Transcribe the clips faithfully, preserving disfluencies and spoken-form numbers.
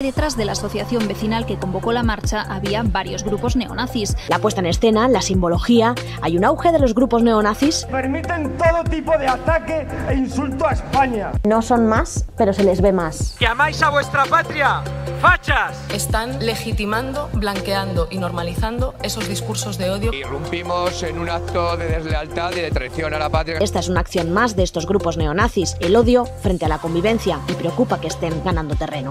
Detrás de la asociación vecinal que convocó la marcha había varios grupos neonazis. La puesta en escena, la simbología, hay un auge de los grupos neonazis. Permiten todo tipo de ataque e insulto a España. No son más, pero se les ve más. ¡Que amáis a vuestra patria, fachas! Están legitimando, blanqueando y normalizando esos discursos de odio. Irrumpimos en un acto de deslealtad y de traición a la patria. Esta es una acción más de estos grupos neonazis, el odio frente a la convivencia, y preocupa que estén ganando terreno.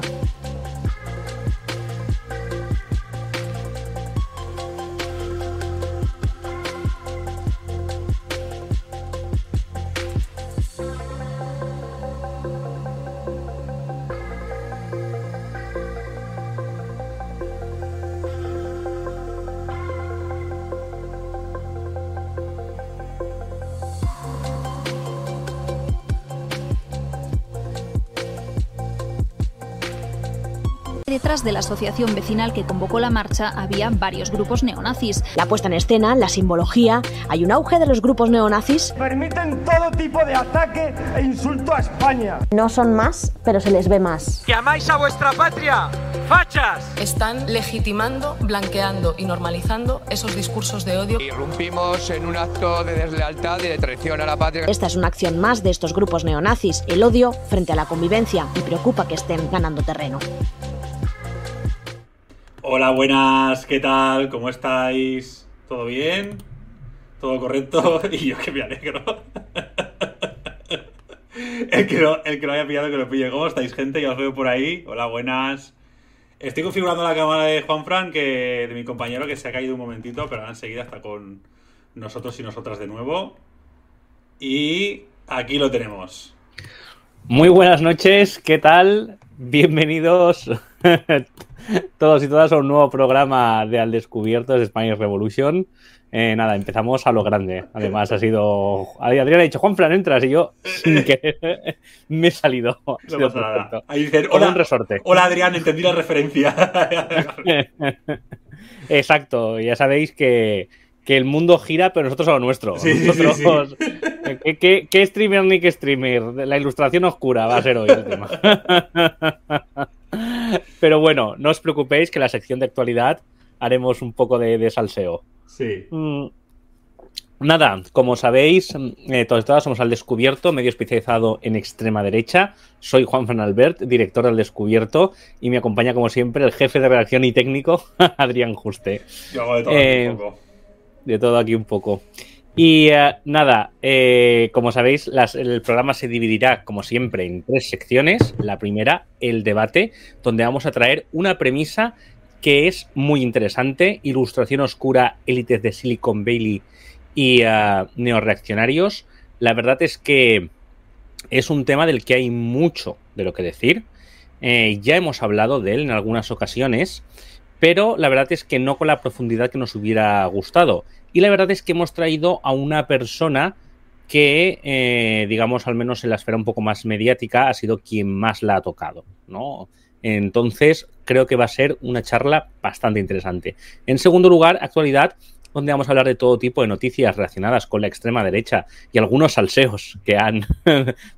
Detrás de la asociación vecinal que convocó la marcha había varios grupos neonazis. La puesta en escena, la simbología, hay un auge de los grupos neonazis. Permiten todo tipo de ataque e insulto a España. No son más, pero se les ve más. ¡Que amáis a vuestra patria, fachas! Están legitimando, blanqueando y normalizando esos discursos de odio. Irrumpimos en un acto de deslealtad y de traición a la patria. Esta es una acción más de estos grupos neonazis, el odio frente a la convivencia, y preocupa que estén ganando terreno. Hola, buenas, ¿qué tal? ¿Cómo estáis? ¿Todo bien? ¿Todo correcto? Y yo que me alegro. El que no, el que lo haya pillado, que lo pille. ¿Cómo estáis, gente? Ya os veo por ahí. Hola, buenas. Estoy configurando la cámara de Juanfran, que, de mi compañero, que se ha caído un momentito, pero ahora enseguida está con nosotros y nosotras de nuevo. Y aquí lo tenemos. Muy buenas noches, ¿qué tal? Bienvenidos todos y todas a un nuevo programa de Al Descubierto, de Spanish Revolution. Eh, nada, empezamos a lo grande. Además ha sido... Adrián ha dicho, Juanfran, entras, y yo, sin querer, me he salido. No pasa nada. Ahí dicen, hola, un resorte. Hola, Adrián, entendí la referencia. Exacto, ya sabéis que, que el mundo gira, pero nosotros a lo nuestro. Sí, nosotros, sí, sí. ¿Qué, qué, qué streamer ni qué streamer? La Ilustración Oscura va a ser hoy el tema. Pero bueno, no os preocupéis, que en la sección de actualidad haremos un poco de, de salseo. Sí. Mm, nada, como sabéis, eh, todos y todas somos Al Descubierto, medio especializado en extrema derecha. Soy Juanfran Albert, director del Descubierto, y me acompaña, como siempre, el jefe de redacción y técnico, Adrián Juste. Yo hago de todo eh, aquí un poco. De todo aquí un poco. Y eh, nada, eh, como sabéis, las, el programa se dividirá, como siempre, en tres secciones. La primera, el debate, donde vamos a traer una premisa que es muy interesante. Ilustración Oscura, élites de Silicon Valley y eh, neorreaccionarios. La verdad es que es un tema del que hay mucho de lo que decir. Eh, ya hemos hablado de él en algunas ocasiones, pero la verdad es que no con la profundidad que nos hubiera gustado. Y la verdad es que hemos traído a una persona que, eh, digamos, al menos en la esfera un poco más mediática, ha sido quien más la ha tocado, ¿no? Entonces, creo que va a ser una charla bastante interesante. En segundo lugar, actualidad, donde vamos a hablar de todo tipo de noticias relacionadas con la extrema derecha y algunos salseos que han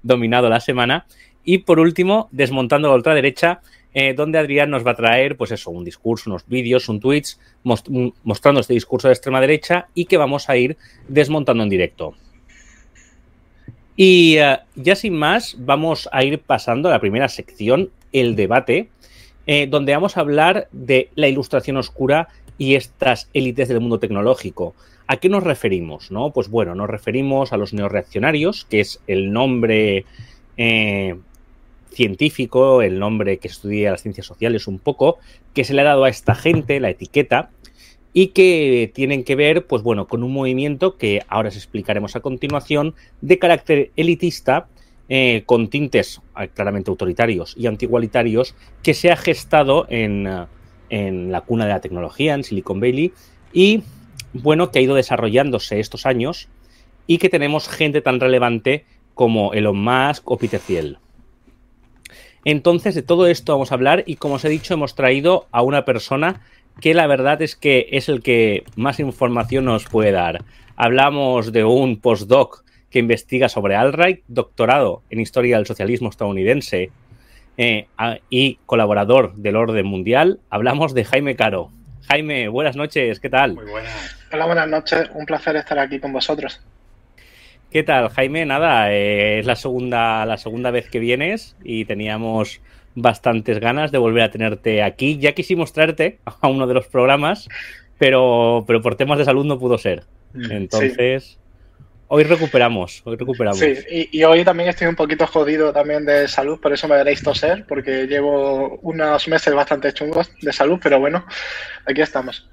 dominado la semana. Y, por último, desmontando la ultraderecha, Eh, donde Adrián nos va a traer, pues eso, un discurso, unos vídeos, un tweets most mostrando este discurso de extrema derecha, y que vamos a ir desmontando en directo. Y eh, ya sin más, vamos a ir pasando a la primera sección, el debate, eh, donde vamos a hablar de la Ilustración Oscura y estas élites del mundo tecnológico. ¿A qué nos referimos, no? Pues bueno, nos referimos a los neorreaccionarios, que es el nombre... Eh, científico, el nombre que estudia las ciencias sociales un poco, que se le ha dado a esta gente, la etiqueta, y que tienen que ver, pues bueno, con un movimiento que ahora os explicaremos a continuación, de carácter elitista, eh, con tintes claramente autoritarios y antiigualitarios, que se ha gestado en, en la cuna de la tecnología, en Silicon Valley, y bueno, que ha ido desarrollándose estos años, y que tenemos gente tan relevante como Elon Musk o Peter Thiel. Entonces, de todo esto vamos a hablar, y como os he dicho, hemos traído a una persona que la verdad es que es el que más información nos puede dar. Hablamos de un postdoc que investiga sobre Alt-Right, doctorado en Historia del Socialismo Estadounidense, eh, y colaborador del Orden Mundial, hablamos de Jaime Caro. Jaime, buenas noches, ¿qué tal? Muy buenas. Hola, buenas noches, un placer estar aquí con vosotros. ¿Qué tal, Jaime? Nada, eh, es la segunda, la segunda vez que vienes y teníamos bastantes ganas de volver a tenerte aquí. Ya quisimos traerte a uno de los programas, pero, pero por temas de salud no pudo ser. Entonces, sí. hoy recuperamos, hoy recuperamos. Sí, y, y hoy también estoy un poquito jodido también de salud, por eso me veréis toser, porque llevo unos meses bastante chungos de salud, pero bueno, aquí estamos.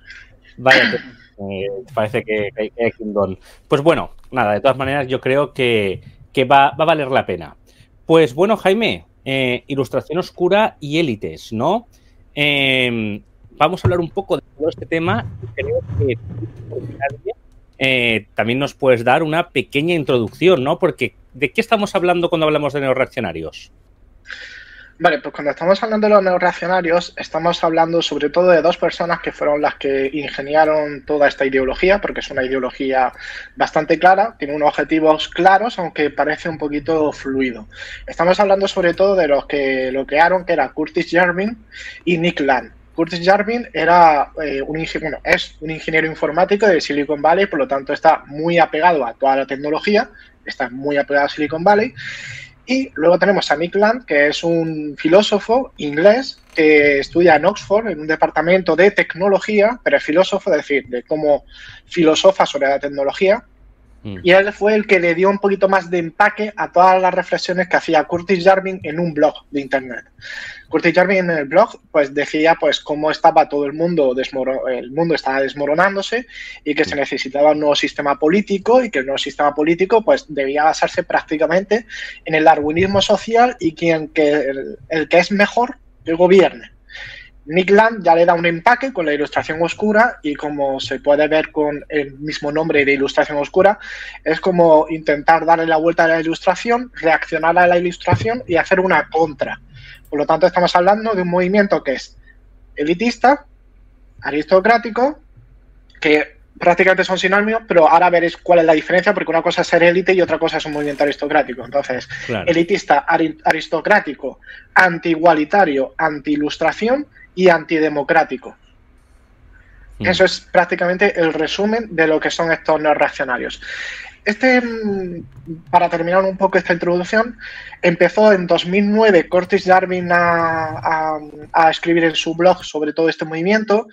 Vaya, pues, eh, parece que hay un don. Pues bueno, nada, de todas maneras yo creo que, que va, va a valer la pena. Pues bueno, Jaime, eh, Ilustración Oscura y élites, ¿no? Eh, vamos a hablar un poco de todo este tema. Creo que eh, también nos puedes dar una pequeña introducción, ¿no? Porque ¿de qué estamos hablando cuando hablamos de neorreaccionarios? Vale, pues cuando estamos hablando de los neorreaccionarios, estamos hablando sobre todo de dos personas que fueron las que ingeniaron toda esta ideología, porque es una ideología bastante clara, tiene unos objetivos claros, aunque parece un poquito fluido. Estamos hablando sobre todo de los que lo crearon, que era Curtis Yarvin y Nick Land. Curtis Yarvin era eh, un bueno, es un ingeniero informático de Silicon Valley, por lo tanto está muy apegado a toda la tecnología, está muy apegado a Silicon Valley. Y luego tenemos a Nick Land, que es un filósofo inglés que estudia en Oxford, en un departamento de tecnología, pero es filósofo, es decir, de cómo filosofa sobre la tecnología. Mm. Y él fue el que le dio un poquito más de empaque a todas las reflexiones que hacía Curtis Yarvin en un blog de internet. Curtis Yarvin en el blog pues decía pues cómo estaba todo el mundo, el mundo estaba desmoronándose y que se necesitaba un nuevo sistema político y que el nuevo sistema político pues debía basarse prácticamente en el darwinismo social y quien que el, el que es mejor que gobierne. Nick Land ya le da un empaque con la Ilustración Oscura y como se puede ver con el mismo nombre de Ilustración Oscura, es como intentar darle la vuelta a la ilustración, reaccionar a la ilustración y hacer una contra. Por lo tanto, estamos hablando de un movimiento que es elitista, aristocrático, que prácticamente son sinónimos, pero ahora veréis cuál es la diferencia, porque una cosa es ser élite y otra cosa es un movimiento aristocrático. Entonces, claro. Elitista, ari- aristocrático, anti-igualitario, anti-ilustración y antidemocrático. Mm. Eso es prácticamente el resumen de lo que son estos neorreaccionarios. Este, para terminar un poco esta introducción, empezó en dos mil nueve Curtis Yarvin a, a, a escribir en su blog sobre todo este movimiento.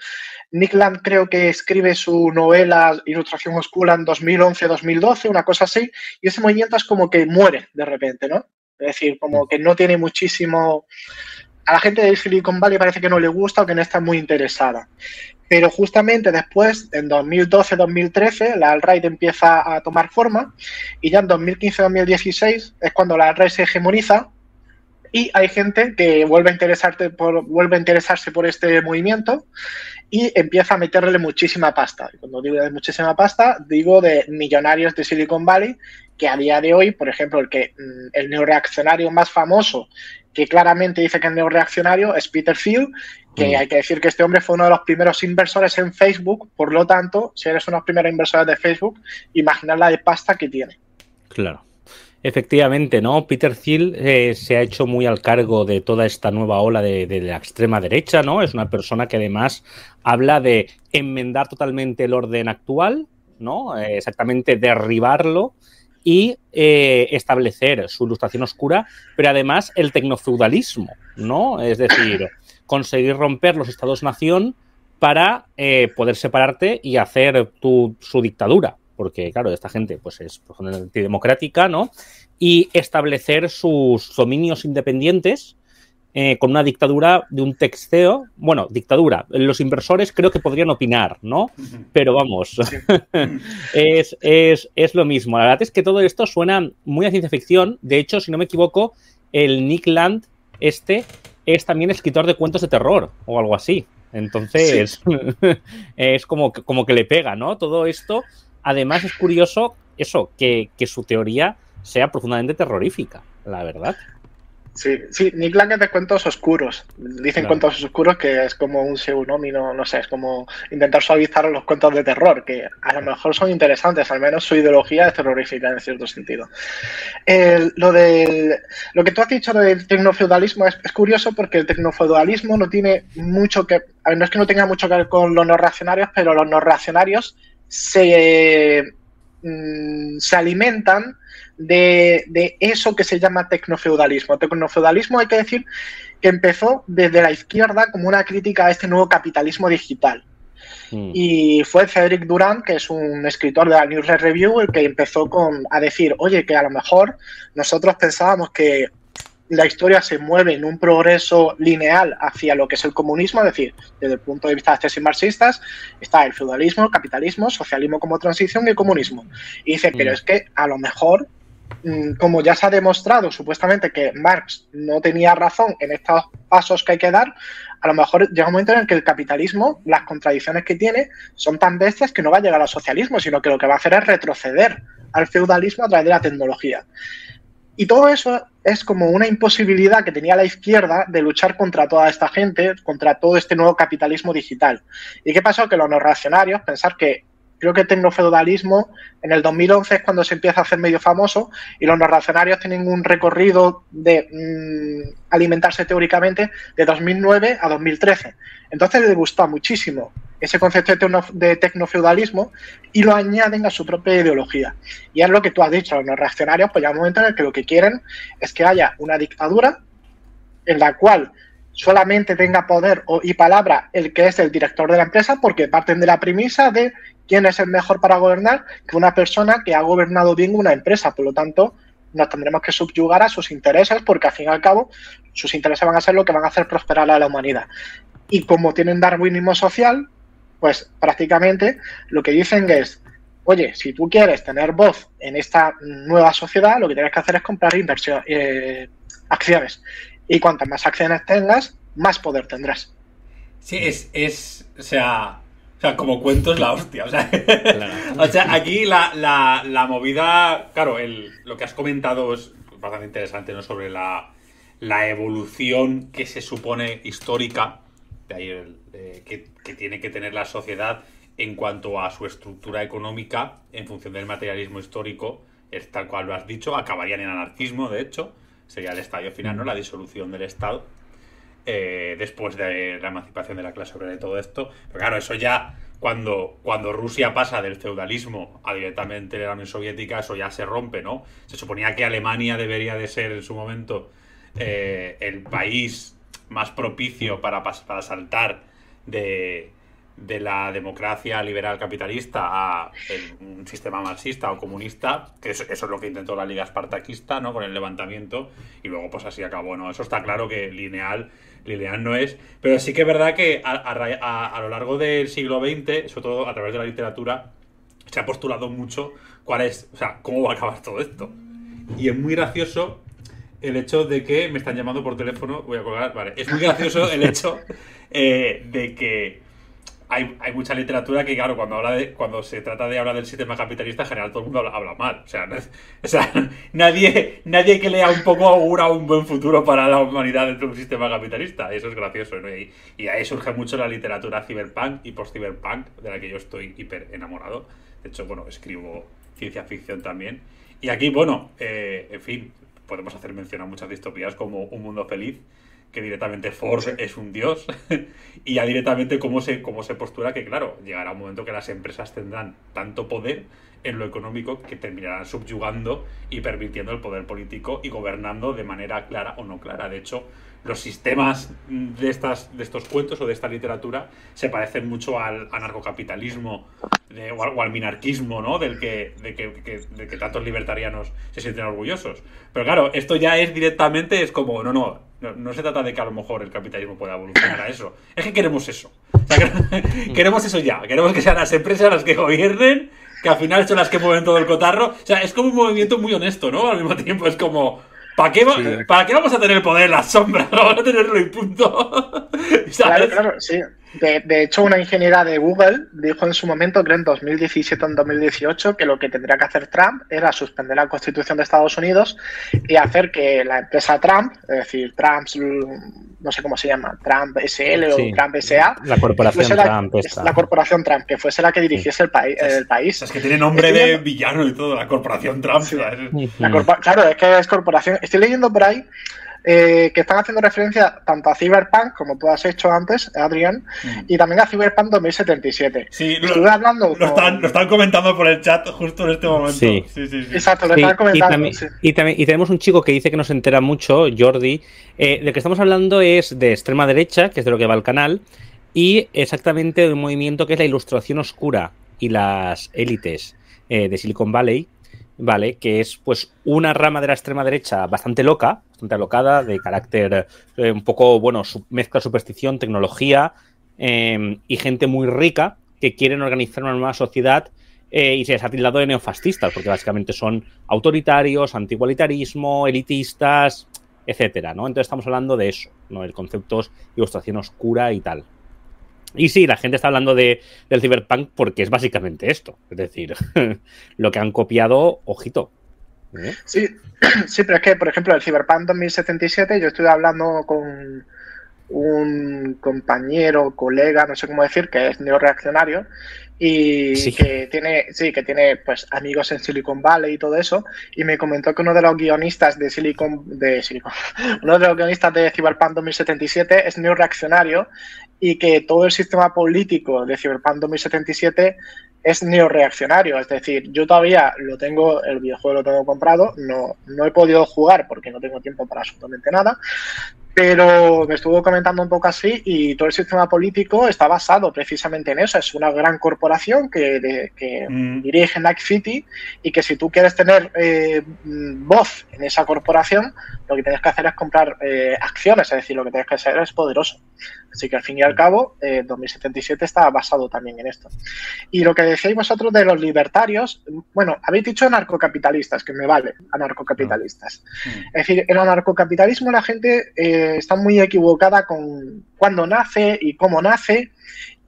Nick Land creo que escribe su novela Ilustración Oscura en dos mil once, dos mil doce, una cosa así, y ese movimiento es como que muere de repente, ¿no? Es decir, como que no tiene muchísimo... A la gente de Silicon Valley parece que no le gusta o que no está muy interesada. Pero justamente después, en dos mil doce, dos mil trece, la Alt-Right empieza a tomar forma y ya en dos mil quince, dos mil dieciséis es cuando la Alt-Right se hegemoniza y hay gente que vuelve a, interesarte por, vuelve a interesarse por este movimiento y empieza a meterle muchísima pasta. Y cuando digo de muchísima pasta, digo de millonarios de Silicon Valley que a día de hoy, por ejemplo, el, que, el neorreaccionario más famoso que claramente dice que es neorreaccionario, es Peter Thiel, que mm. hay que decir que este hombre fue uno de los primeros inversores en Facebook, por lo tanto, si eres uno de los primeros inversores de Facebook, imaginar la de pasta que tiene. Claro. Efectivamente, ¿no? Peter Thiel eh, se ha hecho muy al cargo de toda esta nueva ola de, de la extrema derecha, ¿no? Es una persona que además habla de enmendar totalmente el orden actual, ¿no? Eh, exactamente derribarlo y eh, establecer su Ilustración Oscura, pero además el tecnofeudalismo, ¿no? Es decir, conseguir romper los estados-nación para eh, poder separarte y hacer tu, su dictadura, porque, claro, esta gente pues es antidemocrática, ¿no? Y establecer sus dominios independientes eh, con una dictadura de un texteo, bueno, dictadura, los inversores creo que podrían opinar, ¿no? Pero vamos, sí. es, es, es lo mismo. La verdad es que todo esto suena muy a ciencia ficción. De hecho, si no me equivoco, el Nick Land este es también escritor de cuentos de terror o algo así. Entonces, sí. es como, como que le pega, ¿no? Todo esto... Además, es curioso eso, que, que su teoría sea profundamente terrorífica, la verdad. Sí, sí, Nick Land es de cuentos oscuros. Dicen claro. cuentos oscuros que es como un pseudónimo, no sé, es como intentar suavizar los cuentos de terror, que a lo mejor son interesantes, al menos su ideología es terrorífica en cierto sentido. Eh, lo, del, lo que tú has dicho del tecnofeudalismo es, es curioso porque el tecnofeudalismo no tiene mucho que... A ver, no es que no tenga mucho que ver con los neorreaccionarios, pero los neorreaccionarios se... se alimentan de, de eso que se llama tecnofeudalismo. Tecnofeudalismo, hay que decir, que empezó desde la izquierda como una crítica a este nuevo capitalismo digital. Mm. Y fue Cedric Durand, que es un escritor de la New Red Review, el que empezó con, a decir, oye, que a lo mejor nosotros pensábamos que la historia se mueve en un progreso lineal hacia lo que es el comunismo, es decir, desde el punto de vista de las tesis marxistas, está el feudalismo, el capitalismo, socialismo como transición y el comunismo. Y dice, pero es que a lo mejor, como ya se ha demostrado supuestamente que Marx no tenía razón en estos pasos que hay que dar, a lo mejor llega un momento en el que el capitalismo, las contradicciones que tiene, son tan bestias que no va a llegar al socialismo, sino que lo que va a hacer es retroceder al feudalismo a través de la tecnología. Y todo eso es como una imposibilidad que tenía la izquierda de luchar contra toda esta gente, contra todo este nuevo capitalismo digital. ¿Y qué pasó? Que los neorreaccionarios, pensar que creo que el tecnofeudalismo en el dos mil once es cuando se empieza a hacer medio famoso y los neorreaccionarios tienen un recorrido de mmm, alimentarse teóricamente de dos mil nueve a dos mil trece. Entonces les gusta muchísimo ese concepto de tecnofeudalismo y lo añaden a su propia ideología. Y es lo que tú has dicho, los reaccionarios, pues llega un momento en el que lo que quieren es que haya una dictadura en la cual solamente tenga poder y palabra el que es el director de la empresa, porque parten de la premisa de quién es el mejor para gobernar que una persona que ha gobernado bien una empresa. Por lo tanto, nos tendremos que subyugar a sus intereses, porque al fin y al cabo sus intereses van a ser lo que van a hacer prosperar a la humanidad. Y como tienen darwinismo social, pues prácticamente lo que dicen es, oye, si tú quieres tener voz en esta nueva sociedad, lo que tienes que hacer es comprar inversión, eh, acciones. Y cuantas más acciones tengas, más poder tendrás. Sí, es, es o sea, o sea, como cuentos la hostia. O sea, claro. O sea aquí la, la, la movida, claro, el, lo que has comentado es bastante interesante, ¿no? Sobre la, la evolución que se supone histórica, de ahí el, eh, que, que tiene que tener la sociedad en cuanto a su estructura económica en función del materialismo histórico, es tal cual lo has dicho, acabarían en anarquismo, de hecho, sería el estadio final, ¿no? La disolución del Estado, eh, después de la emancipación de la clase obrera y todo esto. Pero claro, eso ya, cuando, cuando Rusia pasa del feudalismo a directamente la Unión Soviética, eso ya se rompe, ¿no? Se suponía que Alemania debería de ser en su momento eh, el país más propicio para, para saltar de, de la democracia liberal capitalista a el, un sistema marxista o comunista, que eso, eso es lo que intentó la Liga Espartaquista, ¿no? Con el levantamiento, y luego pues así acabó, ¿no? Eso está claro que lineal, lineal no es, pero sí que es verdad que a, a, a lo largo del siglo veinte, sobre todo a través de la literatura, se ha postulado mucho cuál es, o sea, cómo va a acabar todo esto. Y es muy gracioso el hecho de que me están llamando por teléfono, voy a colgar, vale. Es muy gracioso el hecho eh, de que hay, hay mucha literatura que, claro, cuando habla de, cuando se trata de hablar del sistema capitalista, en general todo el mundo habla, habla mal. O sea, no es, o sea nadie, nadie que lea un poco augura un buen futuro para la humanidad dentro de un sistema capitalista. Eso es gracioso, ¿no? Y, y ahí surge mucho la literatura cyberpunk y post-cyberpunk, de la que yo estoy hiper enamorado. De hecho, bueno, escribo ciencia ficción también. Y aquí, bueno, eh, en fin, podemos hacer mención a muchas distopías como Un Mundo Feliz, que directamente Ford es un dios, y ya directamente cómo se, cómo se postula que, claro, llegará un momento que las empresas tendrán tanto poder en lo económico que terminarán subyugando y permitiendo el poder político y gobernando de manera clara o no clara. De hecho, los sistemas de, estas, de estos cuentos o de esta literatura se parecen mucho al anarcocapitalismo de, o, al, o al minarquismo, ¿no? Del que, de que, que, de que tantos libertarianos se sienten orgullosos. Pero claro, esto ya es directamente, es como, no, no, no, no se trata de que a lo mejor el capitalismo pueda evolucionar a eso. Es que queremos eso. O sea, que, queremos eso ya. Queremos que sean las empresas las que gobiernen, que al final son las que mueven todo el cotarro. O sea, es como un movimiento muy honesto, ¿no? Al mismo tiempo es como... ¿Para qué, va, sí. ¿Para qué vamos a tener poder en las sombras? Vamos a tenerlo y punto. ¿Sabes? Claro, claro, sí. De, de hecho, una ingeniera de Google dijo en su momento, creo en dos mil diecisiete o en dos mil dieciocho, que lo que tendría que hacer Trump era suspender la Constitución de Estados Unidos y hacer que la empresa Trump, es decir, Trump, no sé cómo se llama, Trump S L o sí, Trump S A, la corporación la, Trump, esta. la corporación Trump, que fuese la que dirigiese sí. el, país, es, el país. Es que tiene nombre estoy de leyendo... villano y todo, la corporación Trump. Sí. La corpor... Claro, es que es corporación. Estoy leyendo por ahí. Eh, que están haciendo referencia tanto a Cyberpunk, como tú has hecho antes, Adrián, mm. y también a Cyberpunk dos mil setenta y siete. Sí, lo, Estuve hablando lo, con... están, lo están comentando por el chat justo en este momento. Sí, sí, sí. sí. Exacto, lo sí, están comentando. Y también, sí. y también y tenemos un chico que dice que nos entera mucho, Jordi. Eh, de lo que estamos hablando es de extrema derecha, que es de lo que va el canal, y exactamente de un movimiento que es la Ilustración Oscura y las élites eh, de Silicon Valley. Vale, que es pues una rama de la extrema derecha bastante loca, bastante alocada, de carácter eh, un poco, bueno, sub, mezcla superstición, tecnología eh, y gente muy rica que quieren organizar una nueva sociedad eh, y se les ha tildado de neofascistas, porque básicamente son autoritarios, antiigualitarismo, elitistas, etcétera, ¿no? Entonces estamos hablando de eso, ¿no? El concepto es Ilustración Oscura y tal. Y sí, la gente está hablando de, del Cyberpunk porque es básicamente esto. Es decir, lo que han copiado, ojito. ¿Eh? Sí, sí, pero es que, por ejemplo, el Cyberpunk dos mil setenta y siete, yo estuve hablando con un compañero, colega, no sé cómo decir, que es neorreaccionario y sí. que tiene, sí, que tiene pues amigos en Silicon Valley y todo eso, y me comentó que uno de los guionistas de Silicon, de Silicon, uno de los guionistas de Cyberpunk dos mil setenta y siete es neorreaccionario y que todo el sistema político de Cyberpunk dos mil setenta y siete es neorreaccionario, es decir, yo todavía lo tengo, el videojuego lo tengo comprado, no, no he podido jugar porque no tengo tiempo para absolutamente nada, pero me estuvo comentando un poco así y todo el sistema político está basado precisamente en eso, es una gran corporación que, de, que mm. dirige Night City y que si tú quieres tener eh, voz en esa corporación, lo que tienes que hacer es comprar eh, acciones, es decir, lo que tienes que hacer es poderoso. Así que al fin y al cabo, eh, dos mil setenta y siete está basado también en esto. Y lo que decíais vosotros de los libertarios, bueno, habéis dicho anarcocapitalistas, que me vale, anarcocapitalistas. Mm. Es decir, el anarcocapitalismo la gente eh, está muy equivocada con cuándo nace y cómo nace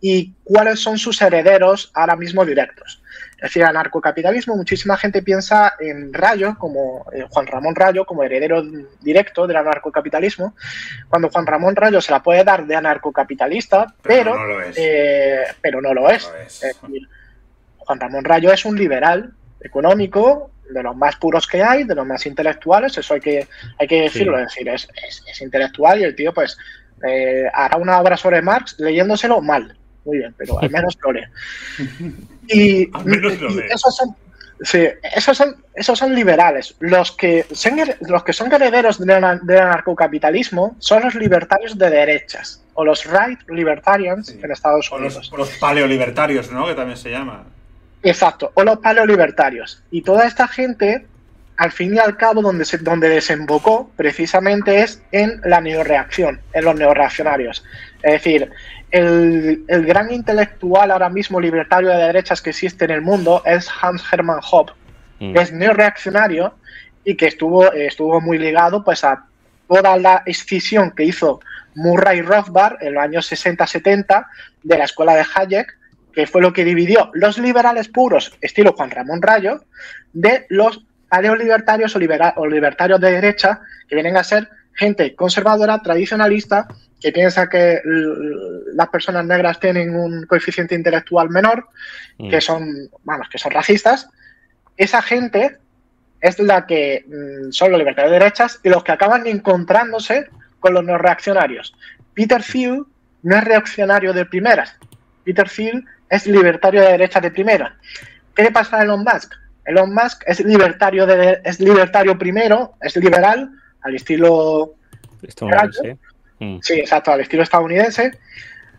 y cuáles son sus herederos ahora mismo directos. Es decir, anarcocapitalismo, muchísima gente piensa en Rayo, como eh, Juan Ramón Rayo, como heredero directo del anarcocapitalismo, cuando Juan Ramón Rayo se la puede dar de anarcocapitalista, pero, pero no lo es. Eh, pero no lo no es. es. Es decir, Juan Ramón Rayo es un liberal económico, de los más puros que hay, de los más intelectuales, eso hay que, hay que decirlo, sí. es decir, es, es, es intelectual y el tío pues eh, hará una obra sobre Marx leyéndoselo mal. Muy bien, pero al menos lo leo. Y, menos lo y esos, son, sí, esos, son, esos son liberales. Los que son, los que son herederos del anarcocapitalismo son los libertarios de derechas, o los right libertarians sí. en Estados Unidos. O los, o los paleolibertarios, ¿no? Que también se llama. Exacto, o los paleolibertarios. Y toda esta gente, al fin y al cabo, donde, se, donde desembocó precisamente es en la neorreacción, en los neorreaccionarios. Es decir, el, el gran intelectual ahora mismo libertario de derechas que existe en el mundo es Hans Hermann Hoppe, mm. que es neorreaccionario y que estuvo, estuvo muy ligado pues a toda la escisión que hizo Murray Rothbard en los años sesenta setenta de la escuela de Hayek, que fue lo que dividió los liberales puros, estilo Juan Ramón Rayo, de los paleolibertarios o, libera o libertarios de derecha, que vienen a ser gente conservadora, tradicionalista, que piensa que las personas negras tienen un coeficiente intelectual menor, mm. que son, vamos, que son racistas. Esa gente es la que mmm, son los libertarios de derechas y los que acaban encontrándose con los no reaccionarios. Peter Thiel no es reaccionario de primeras. Peter Thiel es libertario de derechas de primera. ¿Qué le pasa a Elon Musk? Elon Musk es libertario de, es libertario primero, es liberal, al estilo... Estadounidense. Mm. Sí, exacto, al estilo estadounidense.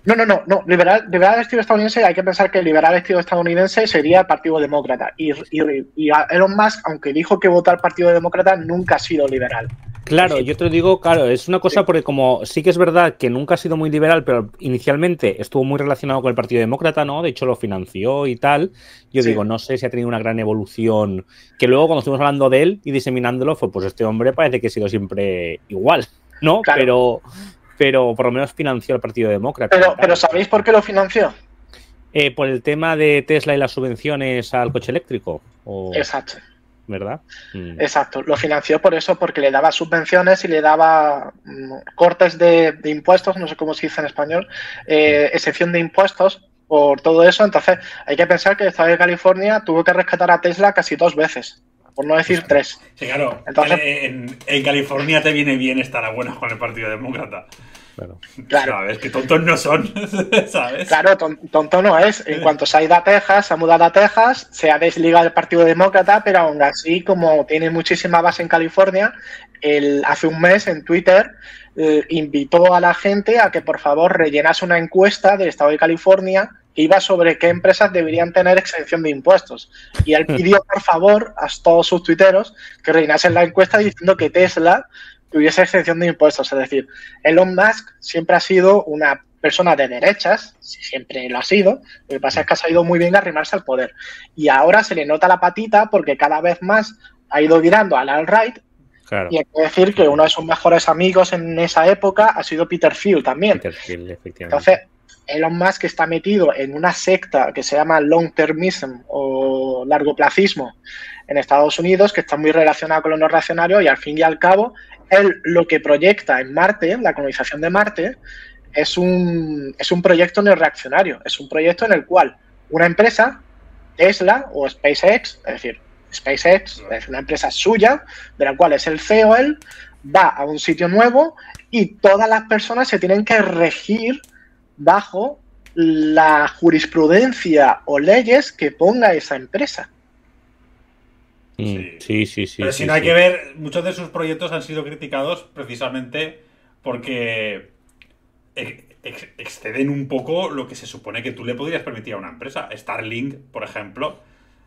No, no, no, no. Liberal, liberal al estilo estadounidense, hay que pensar que el liberal al estilo estadounidense sería el Partido Demócrata. Y, y, y Elon Musk, aunque dijo que votó al Partido Demócrata, nunca ha sido liberal. Claro, sí. Yo te lo digo, claro, es una cosa porque como sí que es verdad que nunca ha sido muy liberal, pero inicialmente estuvo muy relacionado con el Partido Demócrata, ¿no? De hecho lo financió y tal. Yo sí. digo, no sé si ha tenido una gran evolución, que luego cuando estuvimos hablando de él y diseminándolo, fue pues este hombre parece que ha sido siempre igual, ¿no? Claro. Pero pero por lo menos financió al Partido Demócrata. Pero, pero ¿sabéis por qué lo financió? Eh, por el tema de Tesla y las subvenciones al coche eléctrico. O... Exacto. ¿Verdad? Mm. Exacto. Lo financió por eso, porque le daba subvenciones y le daba mm, cortes de, de impuestos, no sé cómo se dice en español, eh, mm. exención de impuestos por todo eso. Entonces, hay que pensar que el estado de California tuvo que rescatar a Tesla casi dos veces, por no decir tres. Sí, claro. Entonces, en, en California te viene bien estar a buenas con el Partido Demócrata. Claro. Claro. Sabes que tontos no son, ¿sabes? Claro, tonto no es. En cuanto se ha ido a Texas, se ha mudado a Texas, se ha desligado del Partido Demócrata, pero aún así, como tiene muchísima base en California, él, hace un mes en Twitter eh, invitó a la gente a que por favor rellenase una encuesta del estado de California que iba sobre qué empresas deberían tener exención de impuestos. Y él pidió por favor a todos sus tuiteros que rellenasen la encuesta diciendo que Tesla tuviese exención de impuestos. Es decir, Elon Musk siempre ha sido una persona de derechas, siempre lo ha sido, lo que pasa es que ha sabido muy bien arrimarse al poder. Y ahora se le nota la patita porque cada vez más ha ido virando al alt-right. Claro. Y hay que decir que uno de sus mejores amigos en esa época ha sido Peter Thiel también. Peter Thiel, efectivamente. Entonces, Elon Musk está metido en una secta que se llama longtermism o largoplacismo en Estados Unidos, que está muy relacionado con los neorreaccionarios, y al fin y al cabo, él lo que proyecta en Marte, la colonización de Marte, es un, es un proyecto neorreaccionario, es un proyecto en el cual una empresa, Tesla o SpaceX, es decir, SpaceX es una empresa suya, de la cual es el C E O él, va a un sitio nuevo y todas las personas se tienen que regir bajo la jurisprudencia o leyes que ponga esa empresa. Sí, sí, sí. sí Pero si sí, no hay sí. que ver, muchos de sus proyectos han sido criticados precisamente porque ex ex exceden un poco lo que se supone que tú le podrías permitir a una empresa. Starlink, por ejemplo,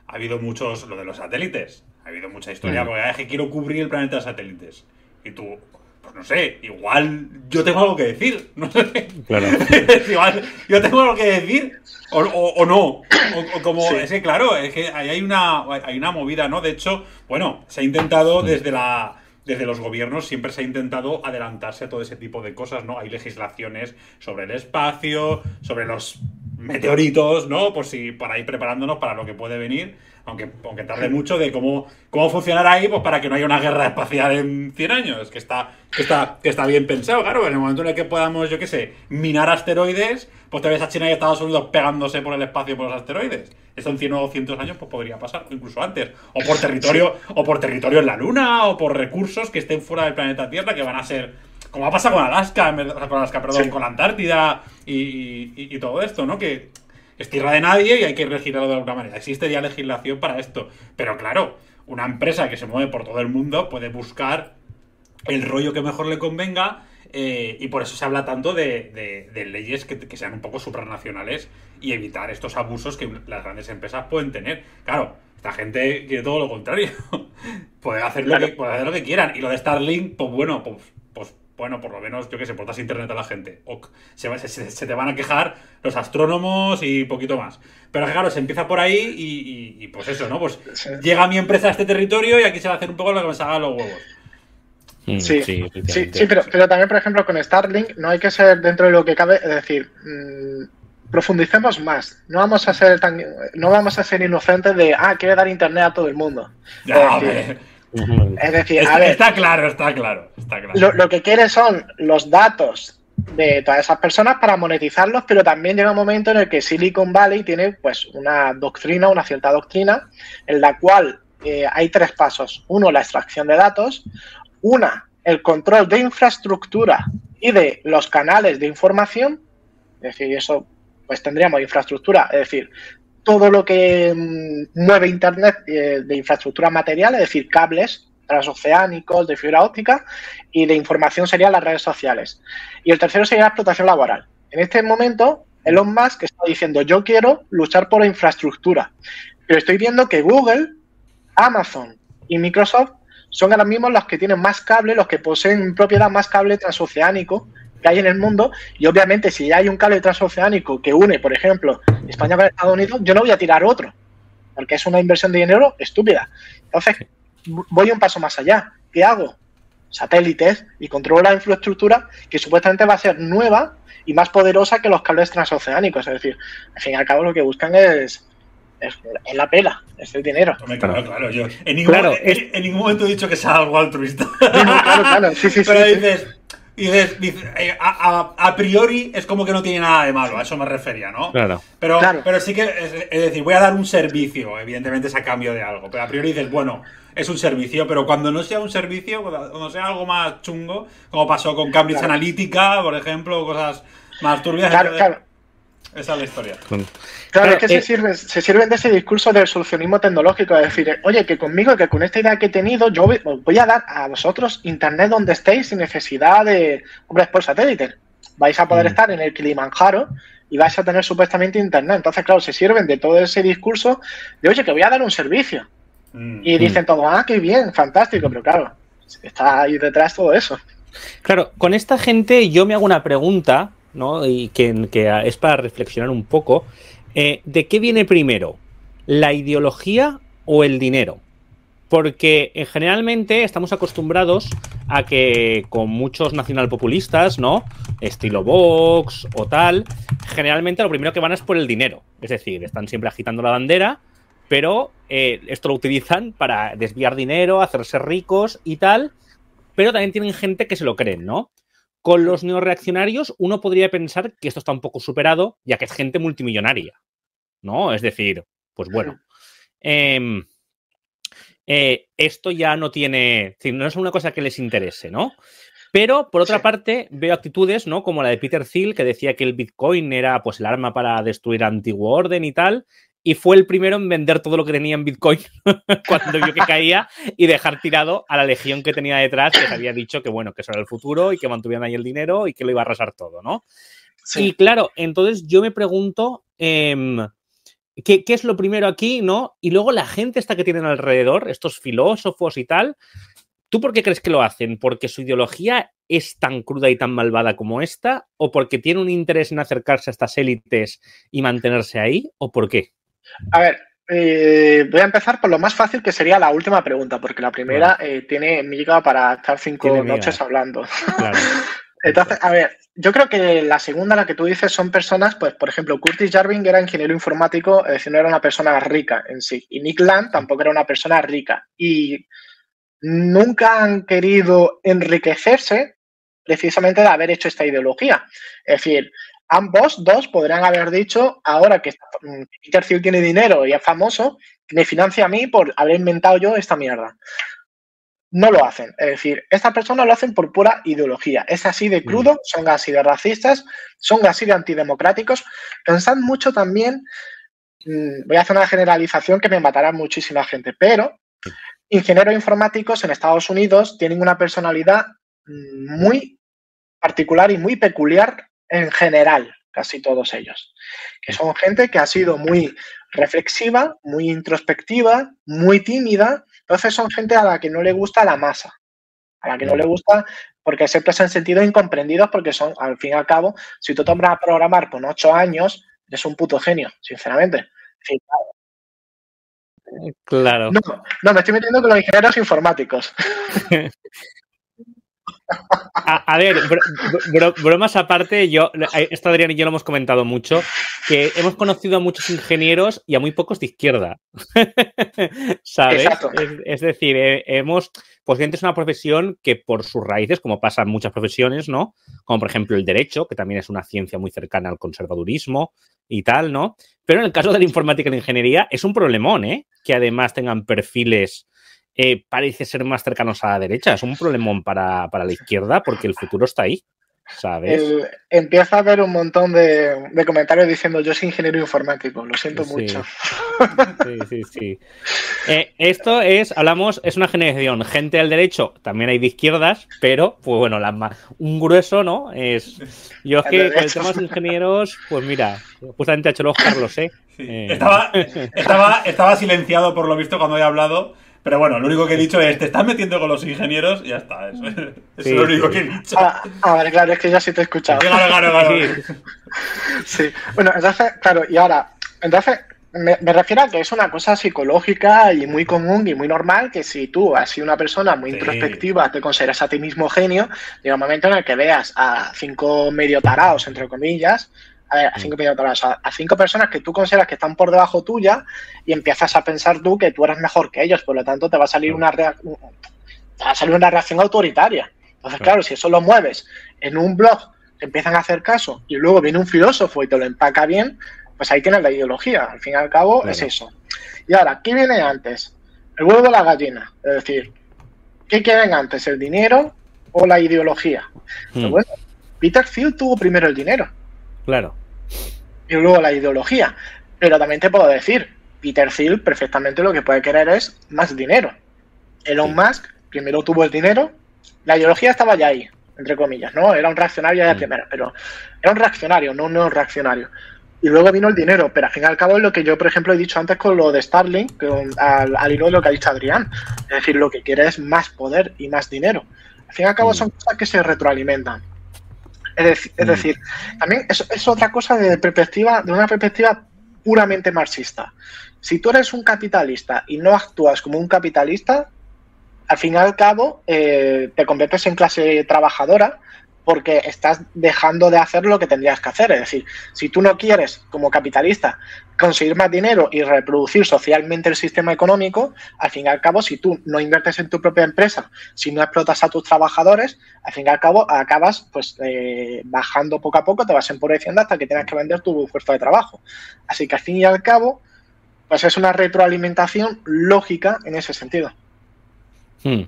ha habido muchos, lo de los satélites, ha habido mucha historia, mm. porque es que quiero cubrir el planeta de satélites. Y tú... Pues no sé, igual yo tengo algo que decir, no sé. Claro. Igual yo tengo algo que decir o, o, o no, o, o como, sí. Es que claro, es que ahí hay una, hay una movida, ¿no? De hecho, bueno, se ha intentado desde la desde los gobiernos, siempre se ha intentado adelantarse a todo ese tipo de cosas, ¿no? Hay legislaciones sobre el espacio, sobre los meteoritos, ¿no? Por si, para ir preparándonos para lo que puede venir, aunque, aunque tarde mucho, de cómo, cómo funcionar ahí, pues para que no haya una guerra espacial en cien años, que está, que está, que está bien pensado, claro, en el momento en el que podamos, yo qué sé, minar asteroides, pues te ves a China y a Estados Unidos pegándose por el espacio por los asteroides. Esto en cien o doscientos años pues podría pasar, incluso antes, o por territorio, o por territorio en la Luna, o por recursos que estén fuera del planeta Tierra, que van a ser... Como ha pasado con Alaska, con Alaska, perdón, sí. con la Antártida y, y, y todo esto, ¿no? Que es tierra de nadie y hay que regirarlo de alguna manera. Existe ya legislación para esto. Pero claro, una empresa que se mueve por todo el mundo puede buscar el rollo que mejor le convenga, eh, y por eso se habla tanto de, de, de leyes que, que sean un poco supranacionales y evitar estos abusos que las grandes empresas pueden tener. Claro, esta gente quiere todo lo contrario. Pueden hacer, claro. lo que, pueden hacer lo que quieran. Y lo de Starlink, pues bueno, pues... pues bueno, por lo menos, yo qué sé, portas internet a la gente. Ok, se, se, se te van a quejar los astrónomos y poquito más. Pero claro, se empieza por ahí y, y, y pues eso, ¿no? Pues sí. llega mi empresa a este territorio y aquí se va a hacer un poco lo que me salga los huevos. Sí, sí, sí, sí, sí pero, pero también, por ejemplo, con Starlink no hay que ser dentro de lo que cabe, es decir, mmm, profundicemos más. No vamos a ser tan, no vamos a ser inocentes de, ah, quiere dar internet a todo el mundo. Ya, es decir, Es decir, a ver, está claro, está claro, está claro. Lo, lo que quiere son los datos de todas esas personas para monetizarlos, pero también llega un momento en el que Silicon Valley tiene pues una doctrina, una cierta doctrina, en la cual eh, hay tres pasos. Uno, la extracción de datos. Una, el control de infraestructura y de los canales de información. Es decir, eso pues tendríamos infraestructura, es decir... todo lo que mmm, mueve Internet eh, de infraestructura material, es decir, cables transoceánicos, de fibra óptica, y de información serían las redes sociales. Y el tercero sería la explotación laboral. En este momento, Elon Musk está diciendo, yo quiero luchar por la infraestructura, pero estoy viendo que Google, Amazon y Microsoft son ahora mismo los que tienen más cable, los que poseen en propiedad más cable transoceánico que hay en el mundo, y obviamente si ya hay un cable transoceánico que une, por ejemplo, España con Estados Unidos, yo no voy a tirar otro, porque es una inversión de dinero estúpida. Entonces, voy un paso más allá. ¿Qué hago? satélites y controla la infraestructura que supuestamente va a ser nueva y más poderosa que los cables transoceánicos. Es decir, al fin y al cabo lo que buscan es, es, es la pela, es el dinero. Hombre, claro, claro. Yo en ningún, claro, es... en, en ningún momento he dicho que sea algo altruista. No, claro, claro. Sí, sí, pero sí, dices... Sí. Y dices, dices a, a, a priori es como que no tiene nada de malo, a eso me refería, ¿no? Claro. Pero, claro. pero sí que, es, es decir, voy a dar un servicio, evidentemente es a cambio de algo, pero a priori dices, bueno, es un servicio, pero cuando no sea un servicio, cuando sea algo más chungo, como pasó con Cambridge claro. Analytica, por ejemplo, cosas más turbias. Claro, entonces, claro. Esa es la historia. Claro, claro es que eh, se, sirven, se sirven de ese discurso del solucionismo tecnológico, es decir, oye, que conmigo, que con esta idea que he tenido, yo os voy a dar a vosotros internet donde estéis sin necesidad de hombres por satélite. Vais a poder uh-huh. estar en el Kilimanjaro y vais a tener supuestamente internet. Entonces, claro, se sirven de todo ese discurso de, oye, que voy a dar un servicio. Uh-huh. Y dicen todos, ah, qué bien, fantástico, pero claro, está ahí detrás todo eso. Claro, con esta gente yo me hago una pregunta, ¿no? Y que, que es para reflexionar un poco. Eh, ¿De qué viene primero? ¿La ideología o el dinero? Porque eh, generalmente estamos acostumbrados a que con muchos nacionalpopulistas, ¿no? Estilo Vox o tal, generalmente lo primero que van es por el dinero. Es decir, están siempre agitando la bandera, pero eh, esto lo utilizan para desviar dinero, hacerse ricos y tal, pero también tienen gente que se lo creen, ¿no? Con los neorreaccionarios uno podría pensar que esto está un poco superado, ya que es gente multimillonaria, ¿no? Es decir, pues bueno, eh, eh, esto ya no tiene... no es una cosa que les interese, ¿no? Pero, por otra sí. parte, veo actitudes, ¿no? Como la de Peter Thiel, que decía que el Bitcoin era pues el arma para destruir antiguo orden y tal, y fue el primero en vender todo lo que tenía en Bitcoin cuando vio que caía y dejar tirado a la legión que tenía detrás, que les había dicho que, bueno, que eso era el futuro y que mantuvieran ahí el dinero y que lo iba a arrasar todo, ¿no? Sí. Y claro, entonces yo me pregunto eh, ¿qué, qué es lo primero aquí, ¿no? Y luego la gente esta que tienen alrededor, estos filósofos y tal, ¿tú por qué crees que lo hacen? ¿Porque su ideología es tan cruda y tan malvada como esta? ¿O porque tiene un interés en acercarse a estas élites y mantenerse ahí? ¿O por qué? A ver, eh, voy a empezar por lo más fácil, que sería la última pregunta, porque la primera claro. eh, tiene miga para estar cinco noches hablando. Claro. Entonces, a ver, yo creo que la segunda, la que tú dices, son personas, pues, por ejemplo, Curtis Yarvin era ingeniero informático, es decir, no era una persona rica en sí, y Nick Land tampoco era una persona rica, y nunca han querido enriquecerse precisamente de haber hecho esta ideología, es decir... Ambos dos podrían haber dicho, ahora que Peter Thiel tiene dinero y es famoso, me financia a mí por haber inventado yo esta mierda. No lo hacen. Es decir, estas personas lo hacen por pura ideología. Es así de crudo, son así de racistas, son así de antidemocráticos. Pensad mucho también, voy a hacer una generalización que me matará muchísima gente, pero ingenieros informáticos en Estados Unidos tienen una personalidad muy particular y muy peculiar en general, casi todos ellos, que son gente que ha sido muy reflexiva, muy introspectiva, muy tímida, entonces son gente a la que no le gusta la masa, a la que no le gusta, porque siempre se han sentido incomprendidos, porque son, al fin y al cabo, si tú te vas a programar con ocho años, eres un puto genio, sinceramente. Sí, claro. Claro. No, no, me estoy metiendo con los ingenieros informáticos. A, a ver, bro, bro, bromas aparte, yo, esto Adrián y yo lo hemos comentado mucho, que hemos conocido a muchos ingenieros y a muy pocos de izquierda, ¿sabes? Es, es decir, eh, hemos, pues es una profesión que por sus raíces, como pasa en muchas profesiones, ¿no? Como por ejemplo el derecho, que también es una ciencia muy cercana al conservadurismo y tal, ¿no? Pero en el caso de la informática y la ingeniería es un problemón, ¿eh? Que además tengan perfiles... Eh, parece ser más cercanos a la derecha. Es un problemón para, para la izquierda porque el futuro está ahí, ¿sabes? El, empieza a haber un montón de, de comentarios diciendo yo soy ingeniero informático, lo siento sí. mucho. Sí, sí, sí. Eh, esto es, hablamos, es una generación. Gente del derecho, también hay de izquierdas, pero, pues bueno, la, un grueso, ¿no? Es, yo es que el con el tema de los ingenieros, pues mira, justamente ha hecho los Carlos, ¿eh? Sí. eh estaba, estaba, estaba silenciado por lo visto cuando he hablado. Pero bueno, lo único que he dicho es, te estás metiendo con los ingenieros y ya está. Eso, eso sí, es lo único sí. que he dicho. Ah, ah, vale, claro, es que ya sí te he escuchado. Claro, claro, claro. Sí. sí. Bueno, entonces, claro, y ahora, entonces, Me, me refiero a que es una cosa psicológica y muy común y muy normal, que si tú has sido una persona muy sí. introspectiva, te consideras a ti mismo genio, llega un momento en el que veas a cinco medio tarados, entre comillas, a, ver, a, cinco medio tarados, a, a cinco personas que tú consideras que están por debajo tuya y empiezas a pensar tú que tú eres mejor que ellos, por lo tanto te va a salir una, rea te va a salir una reacción autoritaria. Entonces, claro, si eso lo mueves en un blog, te empiezan a hacer caso y luego viene un filósofo y te lo empaca bien, pues ahí tienes la ideología, al fin y al cabo claro. es eso. Y ahora, ¿qué viene antes? El huevo o la gallina, es decir, ¿qué quieren antes, el dinero o la ideología? Hmm. Pero bueno, Peter Thiel tuvo primero el dinero. Claro. Y luego la ideología. Pero también te puedo decir, Peter Thiel perfectamente lo que puede querer es más dinero. Elon sí. Musk primero tuvo el dinero, la ideología estaba ya ahí, entre comillas, ¿no? Era un reaccionario ya de primera, pero era un reaccionario, no un neorreaccionario. Y luego vino el dinero, pero al fin y al cabo es lo que yo, por ejemplo, he dicho antes con lo de Starlink, con, al, al hilo de lo que ha dicho Adrián. Es decir, lo que quiere es más poder y más dinero. Al fin y al cabo mm. son cosas que se retroalimentan. Es, de, es mm. decir, también es, es otra cosa de, perspectiva, de una perspectiva puramente marxista. Si tú eres un capitalista y no actúas como un capitalista, al fin y al cabo eh, te conviertes en clase trabajadora, porque estás dejando de hacer lo que tendrías que hacer. Es decir, si tú no quieres, como capitalista, conseguir más dinero y reproducir socialmente el sistema económico, al fin y al cabo, si tú no inviertes en tu propia empresa, si no explotas a tus trabajadores, al fin y al cabo acabas pues eh, bajando poco a poco, te vas empobreciendo hasta que tengas que vender tu fuerza de trabajo. Así que al fin y al cabo, pues es una retroalimentación lógica en ese sentido. Hmm.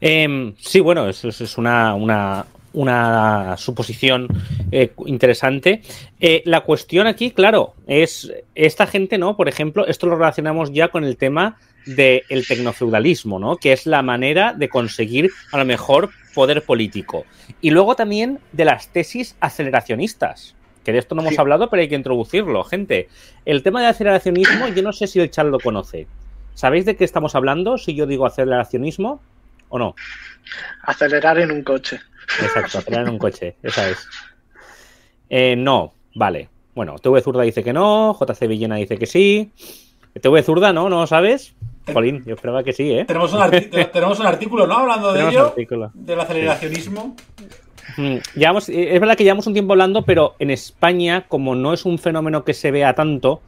Eh, sí, bueno, eso es una... una... una suposición eh, interesante. Eh, la cuestión aquí, claro, es esta gente, ¿no? Por ejemplo, esto lo relacionamos ya con el tema del tecnofeudalismo, ¿no? Que es la manera de conseguir, a lo mejor, poder político. Y luego también de las tesis aceleracionistas, que de esto no hemos sí. hablado, pero hay que introducirlo, gente. El tema del aceleracionismo, yo no sé si el chat lo conoce. ¿Sabéis de qué estamos hablando si yo digo aceleracionismo o no? Acelerar en un coche. Exacto, acelerar en un coche, esa es. Eh, no, vale. Bueno, T V Zurda dice que no, J C Villena dice que sí. T V Zurda, ¿no? ¿No sabes? Jolín, yo esperaba que sí, ¿eh? Tenemos un, tenemos un artículo, ¿no? Hablando de ello, del aceleracionismo. Sí. Llevamos, es verdad que llevamos un tiempo hablando, pero en España, como no es un fenómeno que se vea tanto,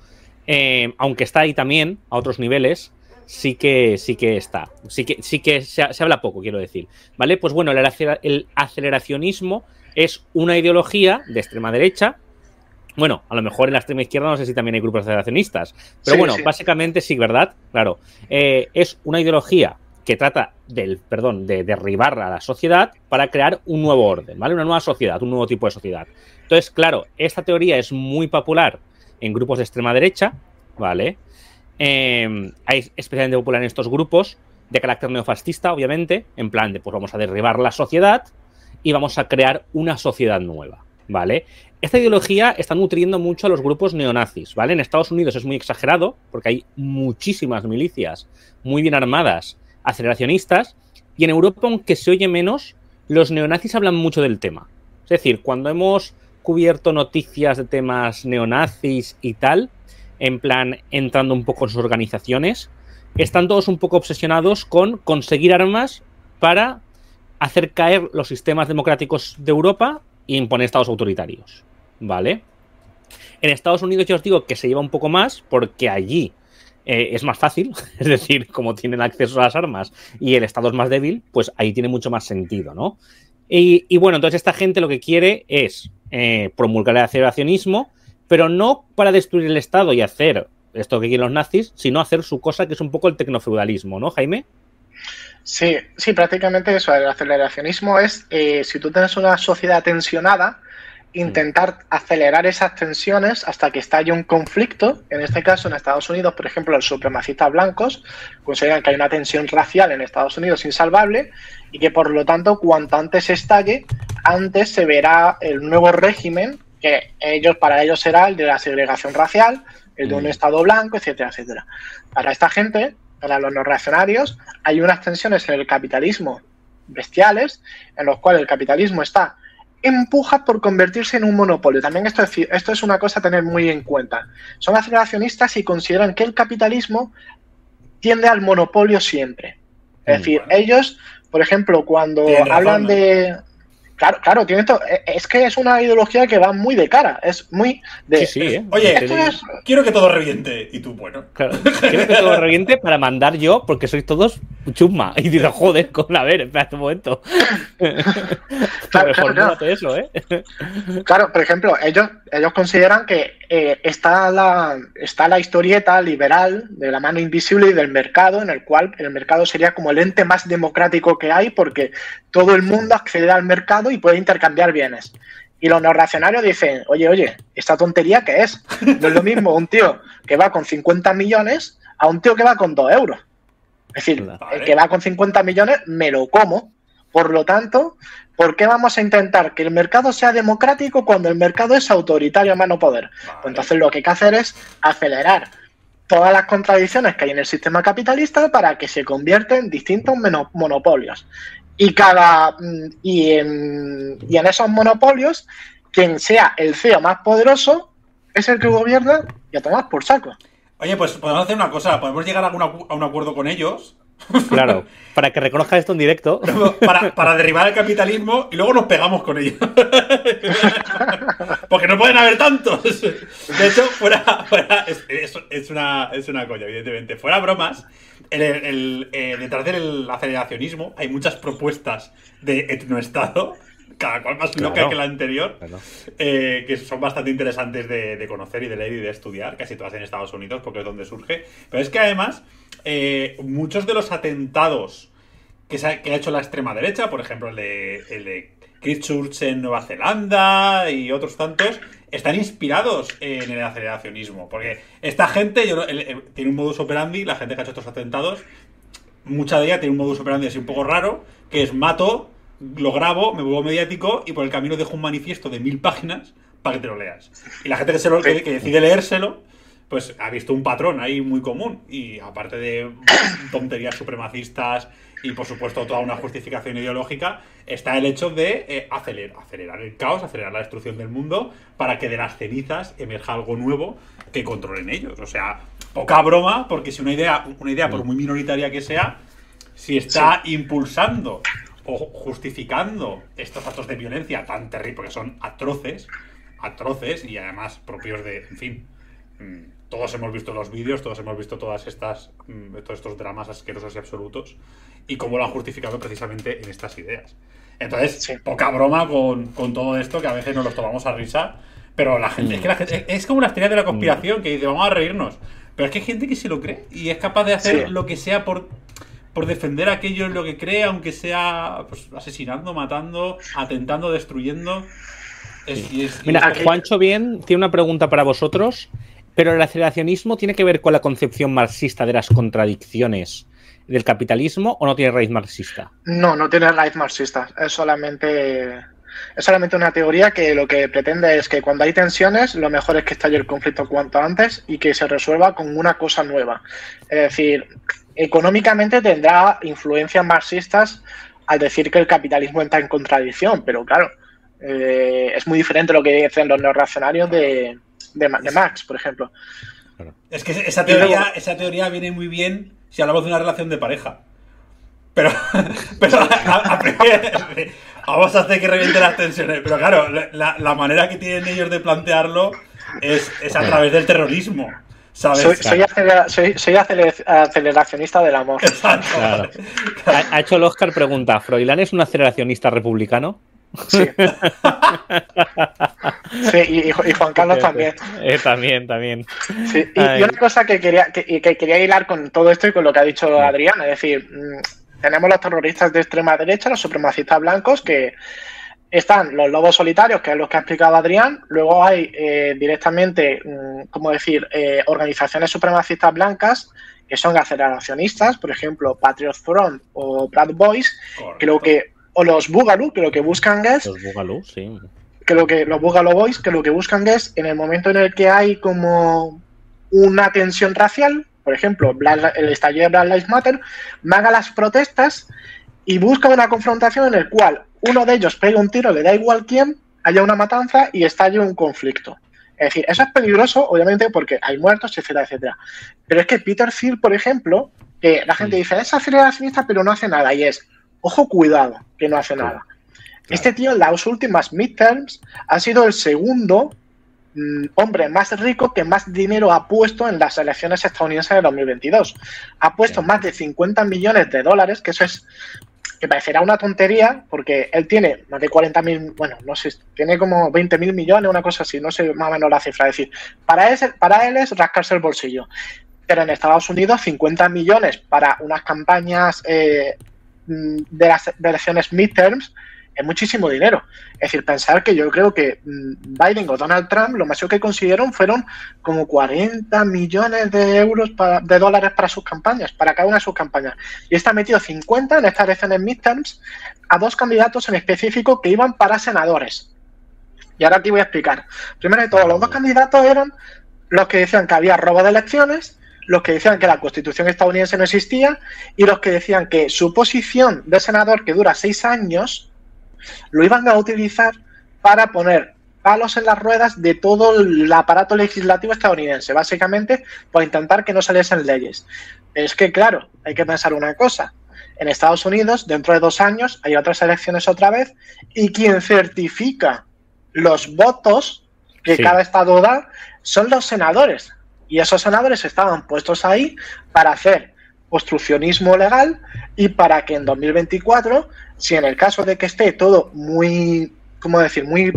eh, aunque está ahí también, a otros niveles... Sí que, sí que está, sí que, sí que se, se habla poco, quiero decir, ¿vale? Pues bueno, el, acelera, el aceleracionismo es una ideología de extrema derecha, bueno, a lo mejor en la extrema izquierda no sé si también hay grupos aceleracionistas, pero sí, bueno, sí. básicamente sí, ¿verdad? Claro, eh, es una ideología que trata del, perdón, de derribar a la sociedad para crear un nuevo orden, ¿vale? Una nueva sociedad, un nuevo tipo de sociedad. Entonces, claro, esta teoría es muy popular en grupos de extrema derecha, ¿vale? Eh, hay especialmente popular en estos grupos de carácter neofascista, obviamente, en plan de, pues vamos a derribar la sociedad y vamos a crear una sociedad nueva, ¿vale? Esta ideología está nutriendo mucho a los grupos neonazis, ¿vale? En Estados Unidos es muy exagerado porque hay muchísimas milicias muy bien armadas, aceleracionistas, y en Europa, aunque se oye menos, los neonazis hablan mucho del tema. Es decir, cuando hemos cubierto noticias de temas neonazis y tal... en plan, entrando un poco en sus organizaciones, están todos un poco obsesionados con conseguir armas para hacer caer los sistemas democráticos de Europa e imponer estados autoritarios, ¿vale? En Estados Unidos yo os digo que se lleva un poco más porque allí eh, es más fácil, es decir, como tienen acceso a las armas y el estado es más débil, pues ahí tiene mucho más sentido, ¿no? Y, y bueno, entonces esta gente lo que quiere es eh, promulgar el aceleracionismo, pero no para destruir el Estado y hacer esto que quieren los nazis, sino hacer su cosa, que es un poco el tecnofeudalismo, ¿no, Jaime? Sí, sí, prácticamente eso. El aceleracionismo es, eh, si tú tienes una sociedad tensionada, intentar acelerar esas tensiones hasta que estalle un conflicto. En este caso, en Estados Unidos, por ejemplo, los supremacistas blancos consideran que hay una tensión racial en Estados Unidos insalvable y que, por lo tanto, cuanto antes estalle, antes se verá el nuevo régimen que ellos, para ellos será el de la segregación racial, el de un Estado blanco, etcétera, etcétera. Para esta gente, para los neorreaccionarios, hay unas tensiones en el capitalismo bestiales, en los cuales el capitalismo está empuja por convertirse en un monopolio. También esto es, esto es una cosa a tener muy en cuenta. Son aceleracionistas y consideran que el capitalismo tiende al monopolio siempre. Es mm, decir, bueno. ellos, por ejemplo, cuando Tienes hablan razón, ¿no? de... Claro, claro, tiene esto. Es que es una ideología que va muy de cara. Es muy de. Sí, sí, ¿eh? Oye, esto es... quiero que todo reviente. Y tú, bueno. Claro, quiero que todo reviente para mandar yo, porque sois todos chusma. Y digo, joder, con a ver, espera un momento. Claro, claro, claro. Eso, ¿eh? Claro, por ejemplo, ellos, ellos consideran que eh, está, la, está la historieta liberal de la mano invisible y del mercado, en el cual el mercado sería como el ente más democrático que hay, porque todo el mundo accede al mercado y puede intercambiar bienes. Y los neorreaccionarios dicen, oye, oye, ¿esta tontería qué es? No es lo mismo un tío que va con cincuenta millones a un tío que va con dos euros. Es decir, vale. el que va con cincuenta millones me lo como. Por lo tanto, ¿por qué vamos a intentar que el mercado sea democrático cuando el mercado es autoritario a mano poder? Vale. Pues entonces lo que hay que hacer es acelerar todas las contradicciones que hay en el sistema capitalista para que se convierta en distintos monopolios. Y, cada, y, en, y en esos monopolios, quien sea el C E O más poderoso es el que gobierna y a tomar por saco. Oye, pues podemos hacer una cosa, podemos llegar a, una, a un acuerdo con ellos. Claro, para que reconozca esto en directo. Para, para derribar el capitalismo y luego nos pegamos con ellos. Porque no pueden haber tantos. De hecho, fuera, fuera es, es, es, una, es una coña, evidentemente. Fuera bromas, el, el, el, eh, detrás del aceleracionismo hay muchas propuestas de etnoestado, cada cual más claro. loca que la anterior, claro. eh, que son bastante interesantes de, de conocer y de leer y de estudiar, casi todas en Estados Unidos, porque es donde surge. Pero es que además... Eh, muchos de los atentados que, se ha, que ha hecho la extrema derecha, por ejemplo el de, el de Christchurch en Nueva Zelanda y otros tantos, están inspirados en el aceleracionismo, porque esta gente yo, el, el, tiene un modus operandi, la gente que ha hecho estos atentados, mucha de ella tiene un modus operandi así un poco raro, que es mato, lo grabo, me vuelvo mediático y por el camino dejo un manifiesto de mil páginas para que te lo leas, y la gente que, se lo, que, que decide leérselo pues ha visto un patrón ahí muy común. Y aparte de tonterías supremacistas y, por supuesto, toda una justificación ideológica, está el hecho de eh, acelerar, acelerar el caos, acelerar la destrucción del mundo para que de las cenizas emerja algo nuevo que controlen ellos. O sea, poca broma, porque si una idea, una idea por muy minoritaria que sea, si está sí. impulsando o justificando estos actos de violencia tan terribles, porque son atroces, atroces y además propios de, en fin... Todos hemos visto los vídeos, todos hemos visto todas estas, todos estos dramas asquerosos y absolutos y cómo lo han justificado precisamente en estas ideas. Entonces, sí. poca broma con, con todo esto, que a veces nos los tomamos a risa, pero la gente, es que la gente, es como las teorías de la conspiración que dice, vamos a reírnos, pero es que hay gente que se lo cree y es capaz de hacer sí. lo que sea por, por defender aquello en lo que cree, aunque sea pues, asesinando, matando, atentando, destruyendo. Es, y es, y Mira, es... Juancho Bien tiene una pregunta para vosotros. Pero el aceleracionismo tiene que ver con la concepción marxista de las contradicciones del capitalismo o no tiene raíz marxista. No, no tiene raíz marxista. Es solamente, es solamente una teoría que lo que pretende es que cuando hay tensiones, lo mejor es que estalle el conflicto cuanto antes y que se resuelva con una cosa nueva. Es decir, económicamente tendrá influencias marxistas al decir que el capitalismo está en contradicción, pero claro, eh, es muy diferente lo que dicen los neorreaccionarios de... De, de Marx, por ejemplo. Es que esa teoría, esa teoría viene muy bien si hablamos de una relación de pareja. Pero, pero a, a primer, vamos a hacer que revienten las tensiones. Pero claro, la, la manera que tienen ellos de plantearlo es, es a través del terrorismo. ¿Sabes? Soy, claro. soy, acelera, soy, soy aceleracionista del amor. Exacto. Claro. Ha, ha hecho el Oscar pregunta, ¿Froilán es un aceleracionista republicano? Sí. Sí, y, y Juan Carlos también. Eh, también, también. Sí. Y, y una cosa que quería, que, que quería hilar con todo esto y con lo que ha dicho Adrián, es decir, tenemos los terroristas de extrema derecha, los supremacistas blancos, que están los lobos solitarios, que es lo que ha explicado Adrián, luego hay eh, directamente, como decir, eh, organizaciones supremacistas blancas, que son aceleracionistas, por ejemplo, Patriot Front o Black Boys, Correcto. que lo que o los Boogaloo, que lo que buscan es... Los Boogaloo, sí. Que lo que, los Boogaloo Boys, que lo que buscan es, en el momento en el que hay como una tensión racial, por ejemplo, Black, el estallido de Black Lives Matter, van a las protestas y buscan una confrontación en el cual uno de ellos pega un tiro, le da igual quién, haya una matanza y estalle un conflicto. Es decir, eso es peligroso, obviamente, porque hay muertos, etcétera, etcétera. Pero es que Peter Thiel, por ejemplo, eh, la gente sí. dice, es aceleracionista, pero no hace nada. Y es, ojo, cuidado, que no hace claro. nada. Claro. Este tío en las últimas midterms ha sido el segundo mm, hombre más rico que más dinero ha puesto en las elecciones estadounidenses de dos mil veintidós. Ha puesto sí. más de cincuenta millones de dólares, que eso es... que parecerá una tontería, porque él tiene más de cuarenta mil, bueno, no sé, tiene como veinte mil millones, una cosa así, no sé más o menos la cifra. Es decir, para él, para él es rascarse el bolsillo. Pero en Estados Unidos, cincuenta millones para unas campañas eh, de las elecciones midterms es muchísimo dinero. Es decir, pensar que yo creo que Biden o Donald Trump, lo máximo que consiguieron fueron como cuarenta millones de euros, para, de dólares para sus campañas, para cada una de sus campañas. Y está metido cincuenta en estas elecciones midterms a dos candidatos en específico que iban para senadores. Y ahora aquí voy a explicar. Primero de todo, los dos candidatos eran los que decían que había robo de elecciones, los que decían que la Constitución estadounidense no existía y los que decían que su posición de senador, que dura seis años... lo iban a utilizar para poner palos en las ruedas de todo el aparato legislativo estadounidense, básicamente por intentar que no saliesen leyes. Es que, claro, hay que pensar una cosa. En Estados Unidos, dentro de dos años, hay otras elecciones otra vez y quien certifica los votos que sí. cada estado da son los senadores. Y esos senadores estaban puestos ahí para hacer obstruccionismo legal y para que en dos mil veinticuatro, si en el caso de que esté todo muy, ¿cómo decir?, muy,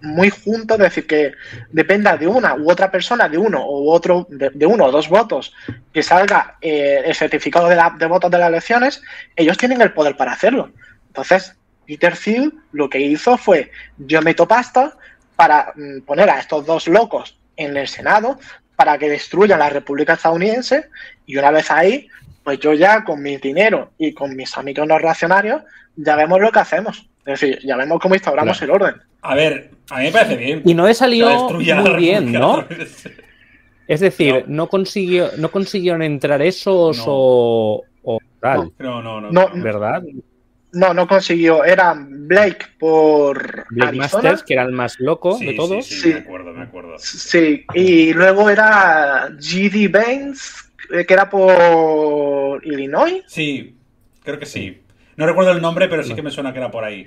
muy junto, es decir, que dependa de una u otra persona, de uno u otro, de, de uno o dos votos, que salga eh, el certificado de, la, de votos de las elecciones, ellos tienen el poder para hacerlo. Entonces, Peter Thiel lo que hizo fue, yo meto pasta para mm, poner a estos dos locos en el Senado, para que destruyan la República estadounidense y una vez ahí, pues yo ya con mi dinero y con mis amigos no reaccionarios ya vemos lo que hacemos. Es decir, ya vemos cómo instauramos claro. el orden. A ver, a mí me parece bien. Y no he salido muy bien, ¿no? Es decir, no, no, consiguió, no consiguieron entrar esos no. o, o tal. No, no, no. no, no. ¿Verdad? No, no consiguió. Era Blake por Blake Arizona. Masters, que era el más loco sí, de todos. Sí, sí, sí, me acuerdo, me acuerdo. Sí, y luego era G D Vance, que era por Illinois. Sí, creo que sí. No recuerdo el nombre, pero sí que me suena que era por ahí.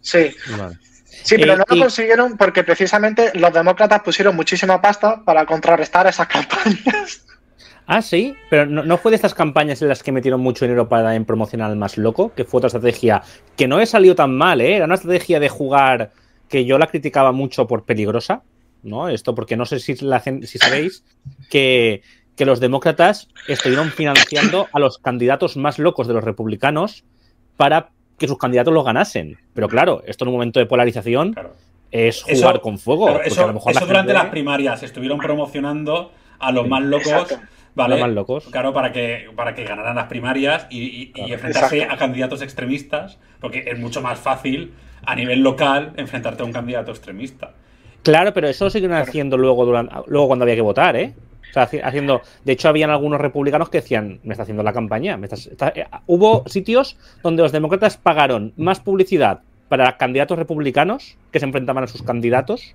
Sí. Vale. Sí, pero eh, no lo y... consiguieron porque precisamente los demócratas pusieron muchísima pasta para contrarrestar esas campañas. Ah, sí, pero no, no fue de estas campañas en las que metieron mucho dinero para en promocionar al más loco, que fue otra estrategia que no he salido tan mal, ¿eh? Era una estrategia de jugar que yo la criticaba mucho por peligrosa, ¿no? Esto porque no sé si, la gente, si sabéis que, que los demócratas estuvieron financiando a los candidatos más locos de los republicanos para que sus candidatos los ganasen. Pero claro, esto en un momento de polarización claro. es jugar eso, con fuego. Claro, eso a lo mejor eso la durante gente... las primarias estuvieron promocionando a los más locos. Exacto. Vale, más locos. Claro, para que, para que ganaran las primarias y, y, claro, y enfrentarse exacto. a candidatos extremistas, porque es mucho más fácil a nivel local enfrentarte a un candidato extremista. Claro, pero eso lo siguieron claro. haciendo luego, durante, luego cuando había que votar, ¿eh? O sea, haciendo, de hecho, habían algunos republicanos que decían, me está haciendo la campaña. Me está, está, eh, hubo sitios donde los demócratas pagaron más publicidad para candidatos republicanos que se enfrentaban a sus candidatos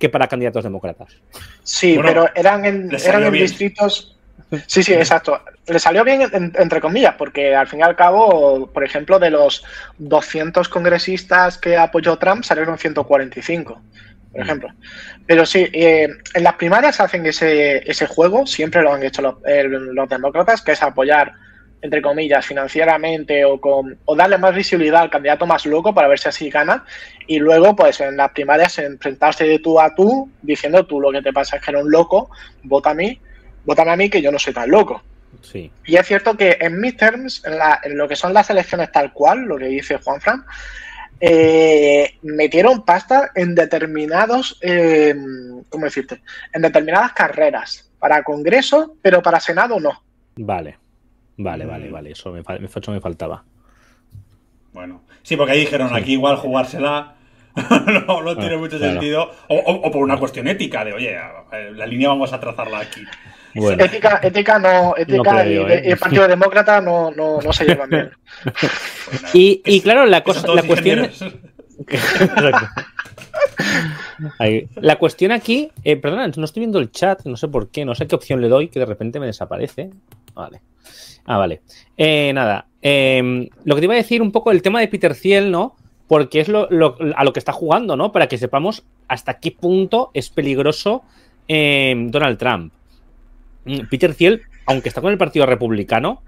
que para candidatos demócratas. Sí, bueno, pero eran en, eran en distritos... Sí, sí, exacto. Le salió bien, entre comillas, porque al fin y al cabo, por ejemplo, de los doscientos congresistas que apoyó Trump, salieron ciento cuarenta y cinco, por ejemplo. Pero sí, eh, en las primarias hacen ese, ese juego, siempre lo han hecho los, eh, los demócratas, que es apoyar, entre comillas, financieramente o, con, o darle más visibilidad al candidato más loco para ver si así gana. Y luego, pues, en las primarias enfrentarse de tú a tú, diciendo tú lo que te pasa es que eres un loco, vota a mí. Votan a mí que yo no soy tan loco. Sí. Y es cierto que en midterms, en, la, en lo que son las elecciones tal cual, lo que dice Juanfran, eh, metieron pasta en determinados, eh, ¿cómo decirte? En determinadas carreras. Para Congreso, pero para Senado no. Vale, vale, vale, vale. Eso me, eso me faltaba. Bueno, sí, porque ahí dijeron, sí. aquí igual jugársela... no, no tiene ah, mucho claro. sentido o, o, o por una cuestión ética de, oye, la línea vamos a trazarla aquí Bueno, ética, ética no, ética no creo, y, ¿eh? Y el Partido Demócrata no, no, no se llevan bien. Bueno, y, y claro, la cosa, la cuestión, la cuestión aquí, eh, perdona, no estoy viendo el chat, no sé por qué, no sé qué opción le doy, que de repente me desaparece. Vale. Ah, vale. Eh, nada. Eh, lo que te iba a decir un poco el tema de Peter Thiel, ¿no? Porque es lo, lo, a lo que está jugando, ¿no? Para que sepamos hasta qué punto es peligroso eh, Donald Trump. Peter Thiel, aunque está con el Partido Republicano,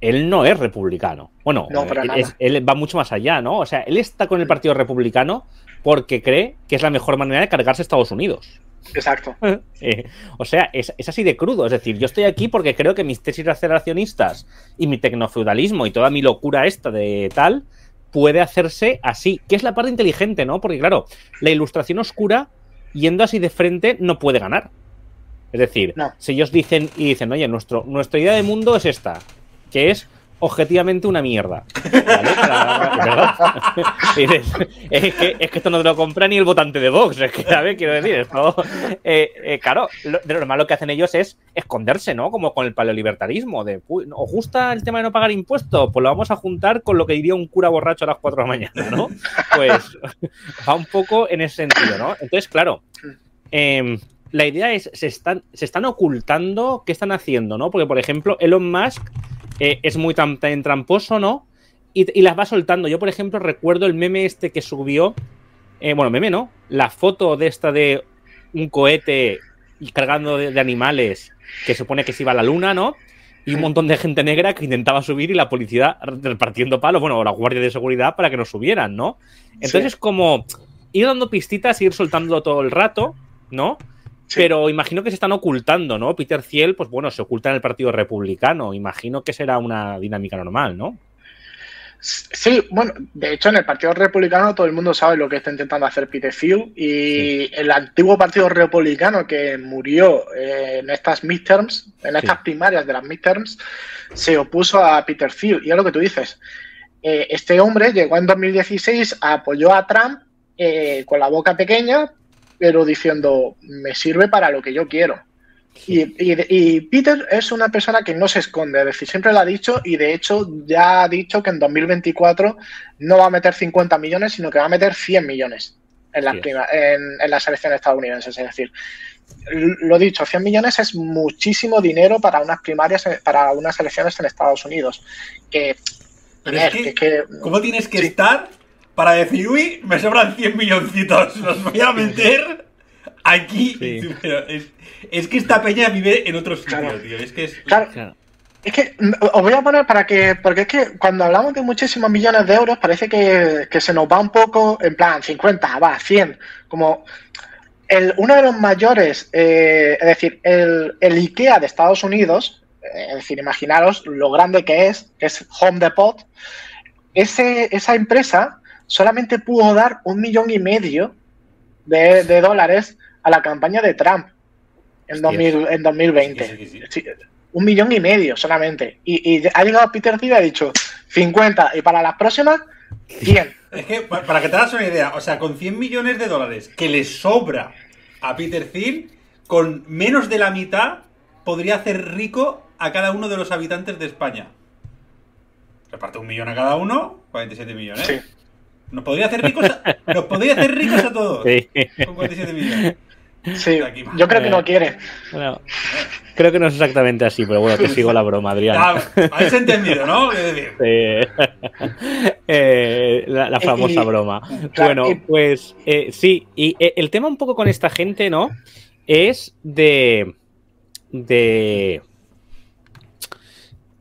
él no es republicano. Bueno, no, él, es, él va mucho más allá, ¿no? O sea, él está con el Partido Republicano porque cree que es la mejor manera de cargarse a Estados Unidos. Exacto. Eh, o sea, es, es así de crudo. Es decir, yo estoy aquí porque creo que mis tesis aceleracionistas y mi tecnofeudalismo y toda mi locura esta de tal puede hacerse así. Que es la parte inteligente, ¿no? Porque, claro, la Ilustración Oscura, yendo así de frente, no puede ganar. Es decir, no. Si ellos dicen y dicen, oye, nuestro, nuestra idea de mundo es esta, que es objetivamente una mierda. ¿Vale? ¿Verdad? es, que, es que esto no te lo compra ni el votante de Vox, es que, ¿sabes? Quiero decir, esto, eh, eh, claro, lo, lo malo que hacen ellos es esconderse, ¿no? Como con el paleolibertarismo, de, ¿os gusta el tema de no pagar impuestos? Pues lo vamos a juntar con lo que diría un cura borracho a las cuatro de la mañana, ¿no? Pues va un poco en ese sentido, ¿no? Entonces, claro, eh, la idea es, se están, se están ocultando qué están haciendo, ¿no? Porque, por ejemplo, Elon Musk eh, es muy tan, tan tramposo, ¿no? Y, y las va soltando. Yo, por ejemplo, recuerdo el meme este que subió, eh, bueno, meme, ¿no? La foto de esta de un cohete cargando de, de animales que supone que se iba a la luna, ¿no? Y un montón de gente negra que intentaba subir y la policía repartiendo palos, bueno, o la guardia de seguridad para que no subieran, ¿no? Entonces, sí. Como ir dando pistitas, ir soltándolo todo el rato, ¿no? Sí. Pero imagino que se están ocultando, ¿no? Peter Thiel, pues bueno, se oculta en el Partido Republicano. Imagino que será una dinámica normal, ¿no? Sí, bueno, de hecho en el Partido Republicano todo el mundo sabe lo que está intentando hacer Peter Thiel y sí. El antiguo Partido Republicano que murió eh, en estas midterms, en estas sí. primarias de las midterms, se opuso a Peter Thiel. Y es lo que tú dices. Eh, este hombre llegó en dos mil dieciséis, apoyó a Trump eh, con la boca pequeña, pero diciendo, me sirve para lo que yo quiero. Sí. Y, y, y Peter es una persona que no se esconde, es decir, siempre lo ha dicho y de hecho ya ha dicho que en dos mil veinticuatro no va a meter cincuenta millones, sino que va a meter cien millones en las, sí. prima, en, en las elecciones estadounidenses. Es decir, lo dicho, cien millones es muchísimo dinero para unas primarias, para unas elecciones en Estados Unidos. Que, pero es que, que, ¿cómo tienes que sí. estar...? Para decir, uy, me sobran cien milloncitos, los voy a meter aquí. Sí. Pero es, es que esta peña vive en otros sitios, claro. Tío. Es que es... Claro. Claro. Es que os voy a poner para que... Porque es que cuando hablamos de muchísimos millones de euros parece que, que se nos va un poco en plan cincuenta, va, cien. Como el, uno de los mayores, eh, es decir, el, el IKEA de Estados Unidos, eh, es decir, imaginaros lo grande que es, que es Home Depot, ese, esa empresa... solamente pudo dar un millón y medio de, de dólares a la campaña de Trump en, dos mil, en dos mil veinte. Sí, sí, sí. Un millón y medio solamente. Y, y ha llegado Peter Thiel y ha dicho cincuenta. Y para las próximas, cien. Es que, para que te hagas una idea, o sea, con cien millones de dólares que le sobra a Peter Thiel, con menos de la mitad podría hacer rico a cada uno de los habitantes de España. Reparte un millón a cada uno, cuarenta y siete millones. Sí. Nos podría hacer ricos a, nos podría hacer ricos a todos. Sí. Con cuarenta y siete millones. Sí, aquí, yo creo que no quiere. No, creo que no es exactamente así, pero bueno, te sigo la broma, Adrián. Ya, habéis entendido, ¿no? Sí. Eh, la, la famosa y, broma. Claro, bueno, y... pues eh, sí, y eh, el tema un poco con esta gente, ¿no? Es de... de...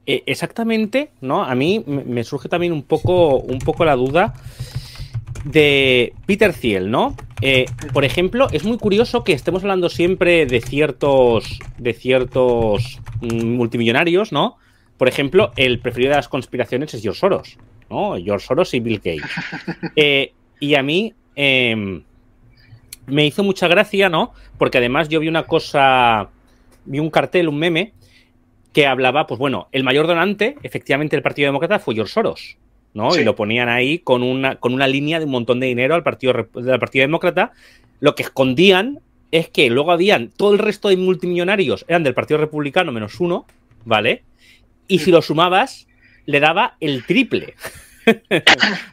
Eh, exactamente, ¿no? A mí me surge también un poco, un poco la duda... de Peter Thiel, ¿no? Eh, por ejemplo, es muy curioso que estemos hablando siempre de ciertos de ciertos multimillonarios, ¿no? Por ejemplo, el preferido de las conspiraciones es George Soros, ¿no? George Soros y Bill Gates. Eh, y a mí eh, me hizo mucha gracia, ¿no? Porque además yo vi una cosa, vi un cartel, un meme, que hablaba, pues bueno, el mayor donante, efectivamente, del Partido Demócrata fue George Soros, ¿no? Sí. Y lo ponían ahí con una, con una línea de un montón de dinero al partido, del Partido Demócrata. Lo que escondían es que luego habían todo el resto de multimillonarios eran del Partido Republicano menos uno, ¿vale? Y si lo sumabas, le daba el triple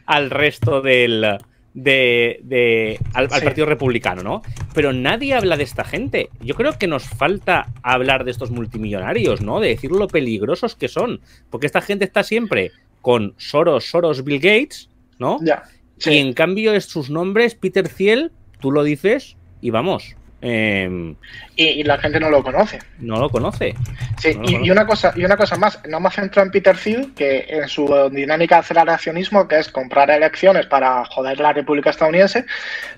al resto del... de, de al, sí. al Partido Republicano, ¿no? Pero nadie habla de esta gente. Yo creo que nos falta hablar de estos multimillonarios, ¿no? De decir lo peligrosos que son. Porque esta gente está siempre con Soros, Soros, Bill Gates, ¿no? Ya, sí. Y en cambio sus nombres, Peter Thiel, tú lo dices y vamos... Eh, y, y la gente no lo conoce. No lo conoce. Sí, no lo y, conoce. Y una cosa, y una cosa más, no me centro en Peter Thiel, que en su dinámica de aceleracionismo, que es comprar elecciones para joder la República Estadounidense,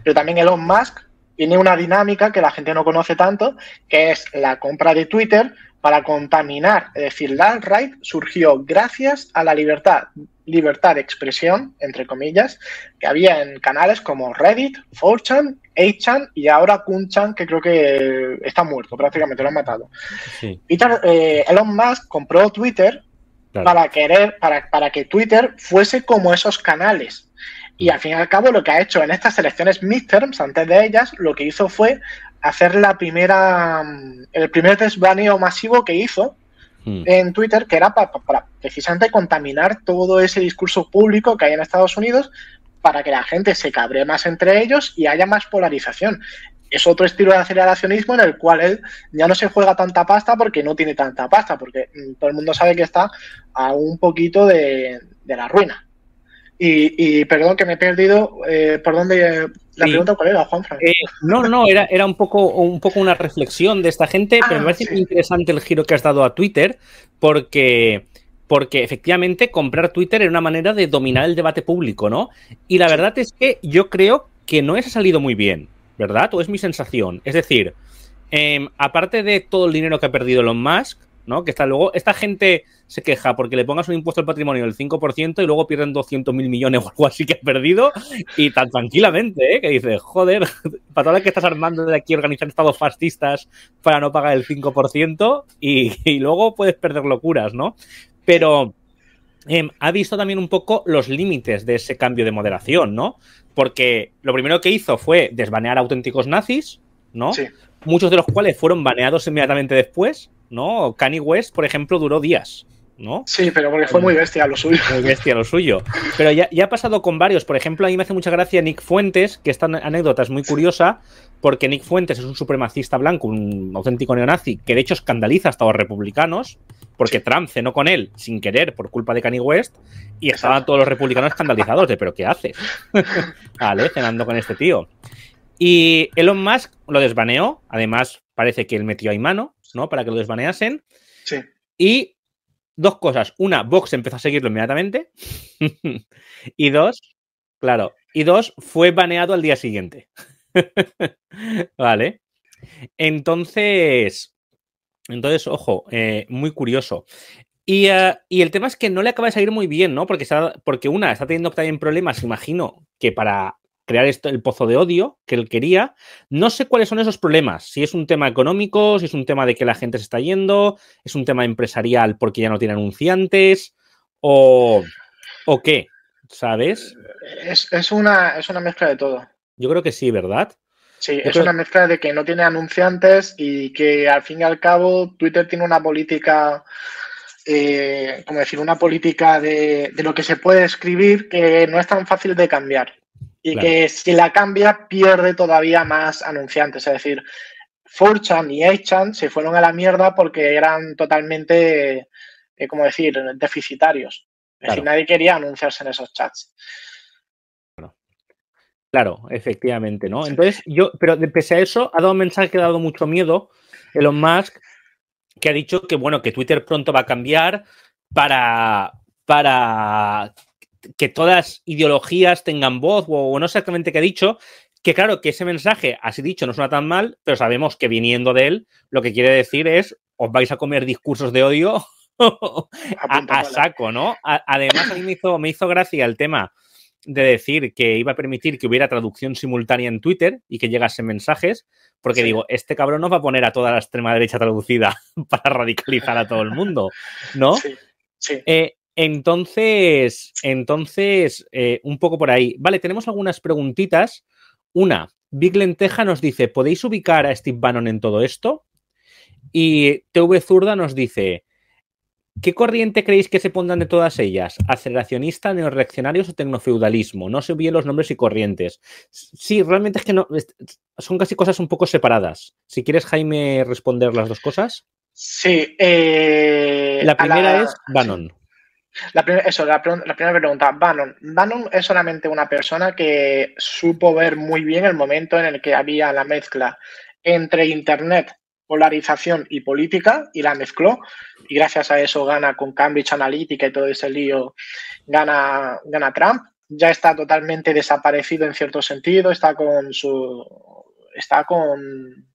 pero también Elon Musk tiene una dinámica que la gente no conoce tanto, que es la compra de Twitter para contaminar. Es decir, la alt-right surgió gracias a la libertad, libertad de expresión, entre comillas, que había en canales como Reddit, cuatro chan, ocho chan y ahora uno chan, que creo que está muerto, prácticamente lo han matado. Sí. Peter, eh, Elon Musk compró Twitter claro. para, querer, para, para que Twitter fuese como esos canales. Y al fin y al cabo lo que ha hecho en estas elecciones midterms, antes de ellas, lo que hizo fue hacer la primera, el primer desbaneo masivo que hizo mm. en Twitter, que era para, para precisamente contaminar todo ese discurso público que hay en Estados Unidos, para que la gente se cabre más entre ellos y haya más polarización. Es otro estilo de aceleracionismo en el cual él ya no se juega tanta pasta porque no tiene tanta pasta, porque todo el mundo sabe que está a un poquito de, de la ruina. Y, y perdón que me he perdido, eh, ¿por dónde? La sí. pregunta, ¿cuál era, Juanfran? Eh, no, no, era, era un, poco, un poco una reflexión de esta gente, ah, pero me parece sí. muy interesante el giro que has dado a Twitter, porque... porque efectivamente comprar Twitter era una manera de dominar el debate público, ¿no? Y la verdad es que yo creo que no les ha salido muy bien, ¿verdad? O es mi sensación. Es decir, eh, aparte de todo el dinero que ha perdido Elon Musk, ¿no? Que está luego, esta gente se queja porque le pongas un impuesto al patrimonio del cinco por ciento y luego pierden doscientos mil millones o algo así que ha perdido y tan tranquilamente, ¿eh? Que dices, joder, patada que estás armando de aquí organizar estados fascistas para no pagar el cinco por ciento y, y luego puedes perder locuras, ¿no? Pero eh, ha visto también un poco los límites de ese cambio de moderación, ¿no? Porque lo primero que hizo fue desbanear auténticos nazis, ¿no? Sí. Muchos de los cuales fueron baneados inmediatamente después, ¿no? Kanye West, por ejemplo, duró días, ¿no? Sí, pero porque fue muy bestia lo suyo. Muy bestia lo suyo. Pero ya, ya ha pasado con varios. Por ejemplo, a mí me hace mucha gracia Nick Fuentes, que esta anécdota es muy curiosa, porque Nick Fuentes es un supremacista blanco, un auténtico neonazi, que de hecho escandaliza hasta a los republicanos, porque Trump cenó con él sin querer por culpa de Kanye West y estaban todos los republicanos escandalizados de ¿pero qué haces? Vale, cenando con este tío. Y Elon Musk lo desbaneó. Además, parece que él metió ahí mano, ¿no? Para que lo desbaneasen. Sí. Y dos cosas. Una, Vox empezó a seguirlo inmediatamente. Y dos, claro. Y dos, fue baneado al día siguiente. Vale. Entonces, entonces ojo, eh, muy curioso. Y, uh, y el tema es que no le acaba de salir muy bien, ¿no? Porque, está, porque una, está teniendo también problemas, imagino, que para crear esto, el pozo de odio que él quería. No sé cuáles son esos problemas. Si es un tema económico, si es un tema de que la gente se está yendo, es un tema empresarial porque ya no tiene anunciantes, o, ¿o qué, ¿sabes? Es, es, una, es una mezcla de todo. Yo creo que sí, ¿verdad? Sí, Yo es creo... una mezcla de que no tiene anunciantes y que al fin y al cabo Twitter tiene una política, eh, como decir, una política de, de lo que se puede escribir que no es tan fácil de cambiar. Y claro. que si la cambia pierde todavía más anunciantes. Es decir, cuatro chan y ocho chan se fueron a la mierda porque eran totalmente, eh, como decir, deficitarios. Es claro. decir, nadie quería anunciarse en esos chats. Claro, efectivamente, ¿no? Entonces, yo, pero pese a eso, ha dado un mensaje que ha dado mucho miedo Elon Musk, que ha dicho que, bueno, que Twitter pronto va a cambiar para, para que todas ideologías tengan voz, o, o no exactamente qué ha dicho, que claro, que ese mensaje, así dicho, no suena tan mal, pero sabemos que viniendo de él, lo que quiere decir es, os vais a comer discursos de odio a, a saco, ¿no? A, además, a mí me hizo, me hizo gracia el tema de decir que iba a permitir que hubiera traducción simultánea en Twitter y que llegasen mensajes, porque sí. digo, este cabrón nos va a poner a toda la extrema derecha traducida para radicalizar a todo el mundo, ¿no? Sí, sí. Eh, entonces, entonces eh, un poco por ahí. Vale, tenemos algunas preguntitas. Una, Big Lenteja nos dice, ¿podéis ubicar a Steve Bannon en todo esto? Y T V Zurda nos dice, ¿qué corriente creéis que se pondrán de todas ellas? ¿Aceleracionista, neorreaccionarios o tecnofeudalismo? No sé bien los nombres y corrientes. Sí, realmente es que no, son casi cosas un poco separadas. Si quieres, Jaime, responder las dos cosas. Sí. Eh, la primera la, es Bannon. La, eso, la, la primera pregunta, Bannon. Bannon es solamente una persona que supo ver muy bien el momento en el que había la mezcla entre Internet, polarización y política, y la mezcló, y gracias a eso gana con Cambridge Analytica y todo ese lío, gana, gana Trump. Ya está totalmente desaparecido en cierto sentido, está con su está con,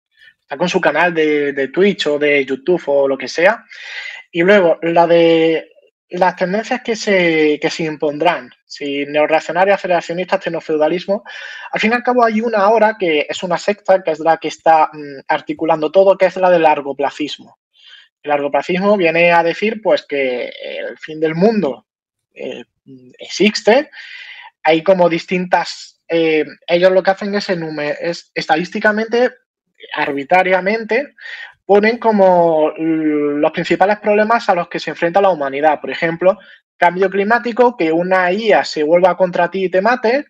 está con su canal de, de Twitch o de YouTube o lo que sea. Y luego, la de las tendencias que se, que se impondrán, si neorreaccionarios, aceleracionistas, tecnofeudalismo, al fin y al cabo hay una ahora que es una secta, que es la que está articulando todo, que es la del largoplacismo. El largoplacismo viene a decir pues que el fin del mundo eh, existe, hay como distintas, eh, ellos lo que hacen es, es estadísticamente, arbitrariamente, ponen como los principales problemas a los que se enfrenta la humanidad. Por ejemplo, cambio climático, que una I A se vuelva contra ti y te mate,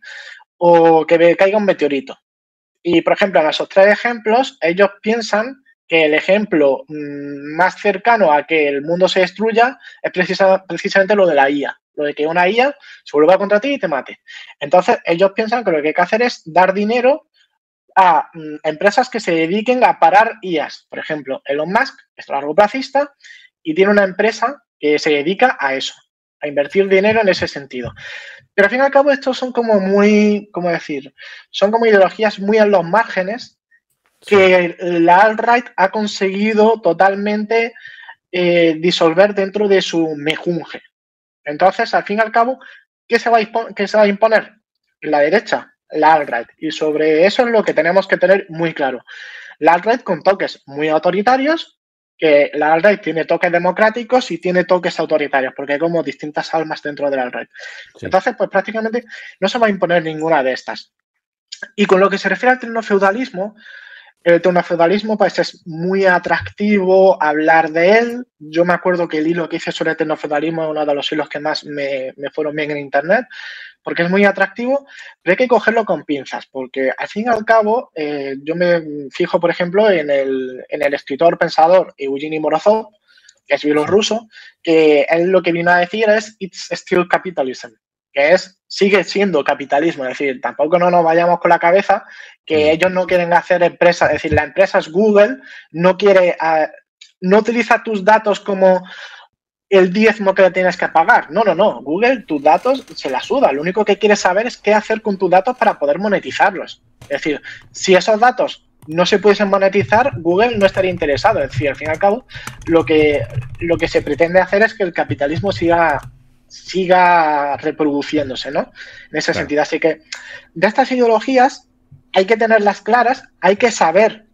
o que caiga un meteorito. Y, por ejemplo, en esos tres ejemplos, ellos piensan que el ejemplo más cercano a que el mundo se destruya es precisa, precisamente lo de la I A, lo de que una I A se vuelva contra ti y te mate. Entonces, ellos piensan que lo que hay que hacer es dar dinero a empresas que se dediquen a parar I As. Por ejemplo, Elon Musk es largoplacista y tiene una empresa que se dedica a eso, a invertir dinero en ese sentido. Pero al fin y al cabo estos son como muy, ¿cómo decir? Son como ideologías muy en los márgenes que sí. La Alt-Right ha conseguido totalmente eh, disolver dentro de su mejunje. Entonces, al fin y al cabo, ¿qué se va a, qué se va a imponer? La derecha. La Alt-Right. Y sobre eso es lo que tenemos que tener muy claro. La Alt-Right con toques muy autoritarios, que la Alt-Right tiene toques democráticos y tiene toques autoritarios, porque hay como distintas almas dentro de la Alt-Right. Sí. Entonces, pues prácticamente no se va a imponer ninguna de estas. Y con lo que se refiere al tecnofeudalismo, el tecnofeudalismo pues es muy atractivo hablar de él. Yo me acuerdo que el hilo que hice sobre el tecnofeudalismo es uno de los hilos que más me, me fueron bien en Internet, porque es muy atractivo, pero hay que cogerlo con pinzas, porque al fin y al cabo eh, yo me fijo, por ejemplo, en el, en el escritor pensador Eugeni Morozov, que es bielorruso, que él lo que vino a decir es "It's still capitalism", que es sigue siendo capitalismo, es decir, tampoco no nos vayamos con la cabeza que ellos no quieren hacer empresas, es decir, la empresa es Google, no quiere, uh, no utiliza tus datos como el diezmo que le tienes que pagar. No, no, no. Google, tus datos se la suda. Lo único que quiere saber es qué hacer con tus datos para poder monetizarlos. Es decir, si esos datos no se pudiesen monetizar, Google no estaría interesado. Es decir, al fin y al cabo, lo que, lo que se pretende hacer es que el capitalismo siga, siga reproduciéndose, ¿no? En ese claro. sentido. Así que de estas ideologías hay que tenerlas claras, hay que saber.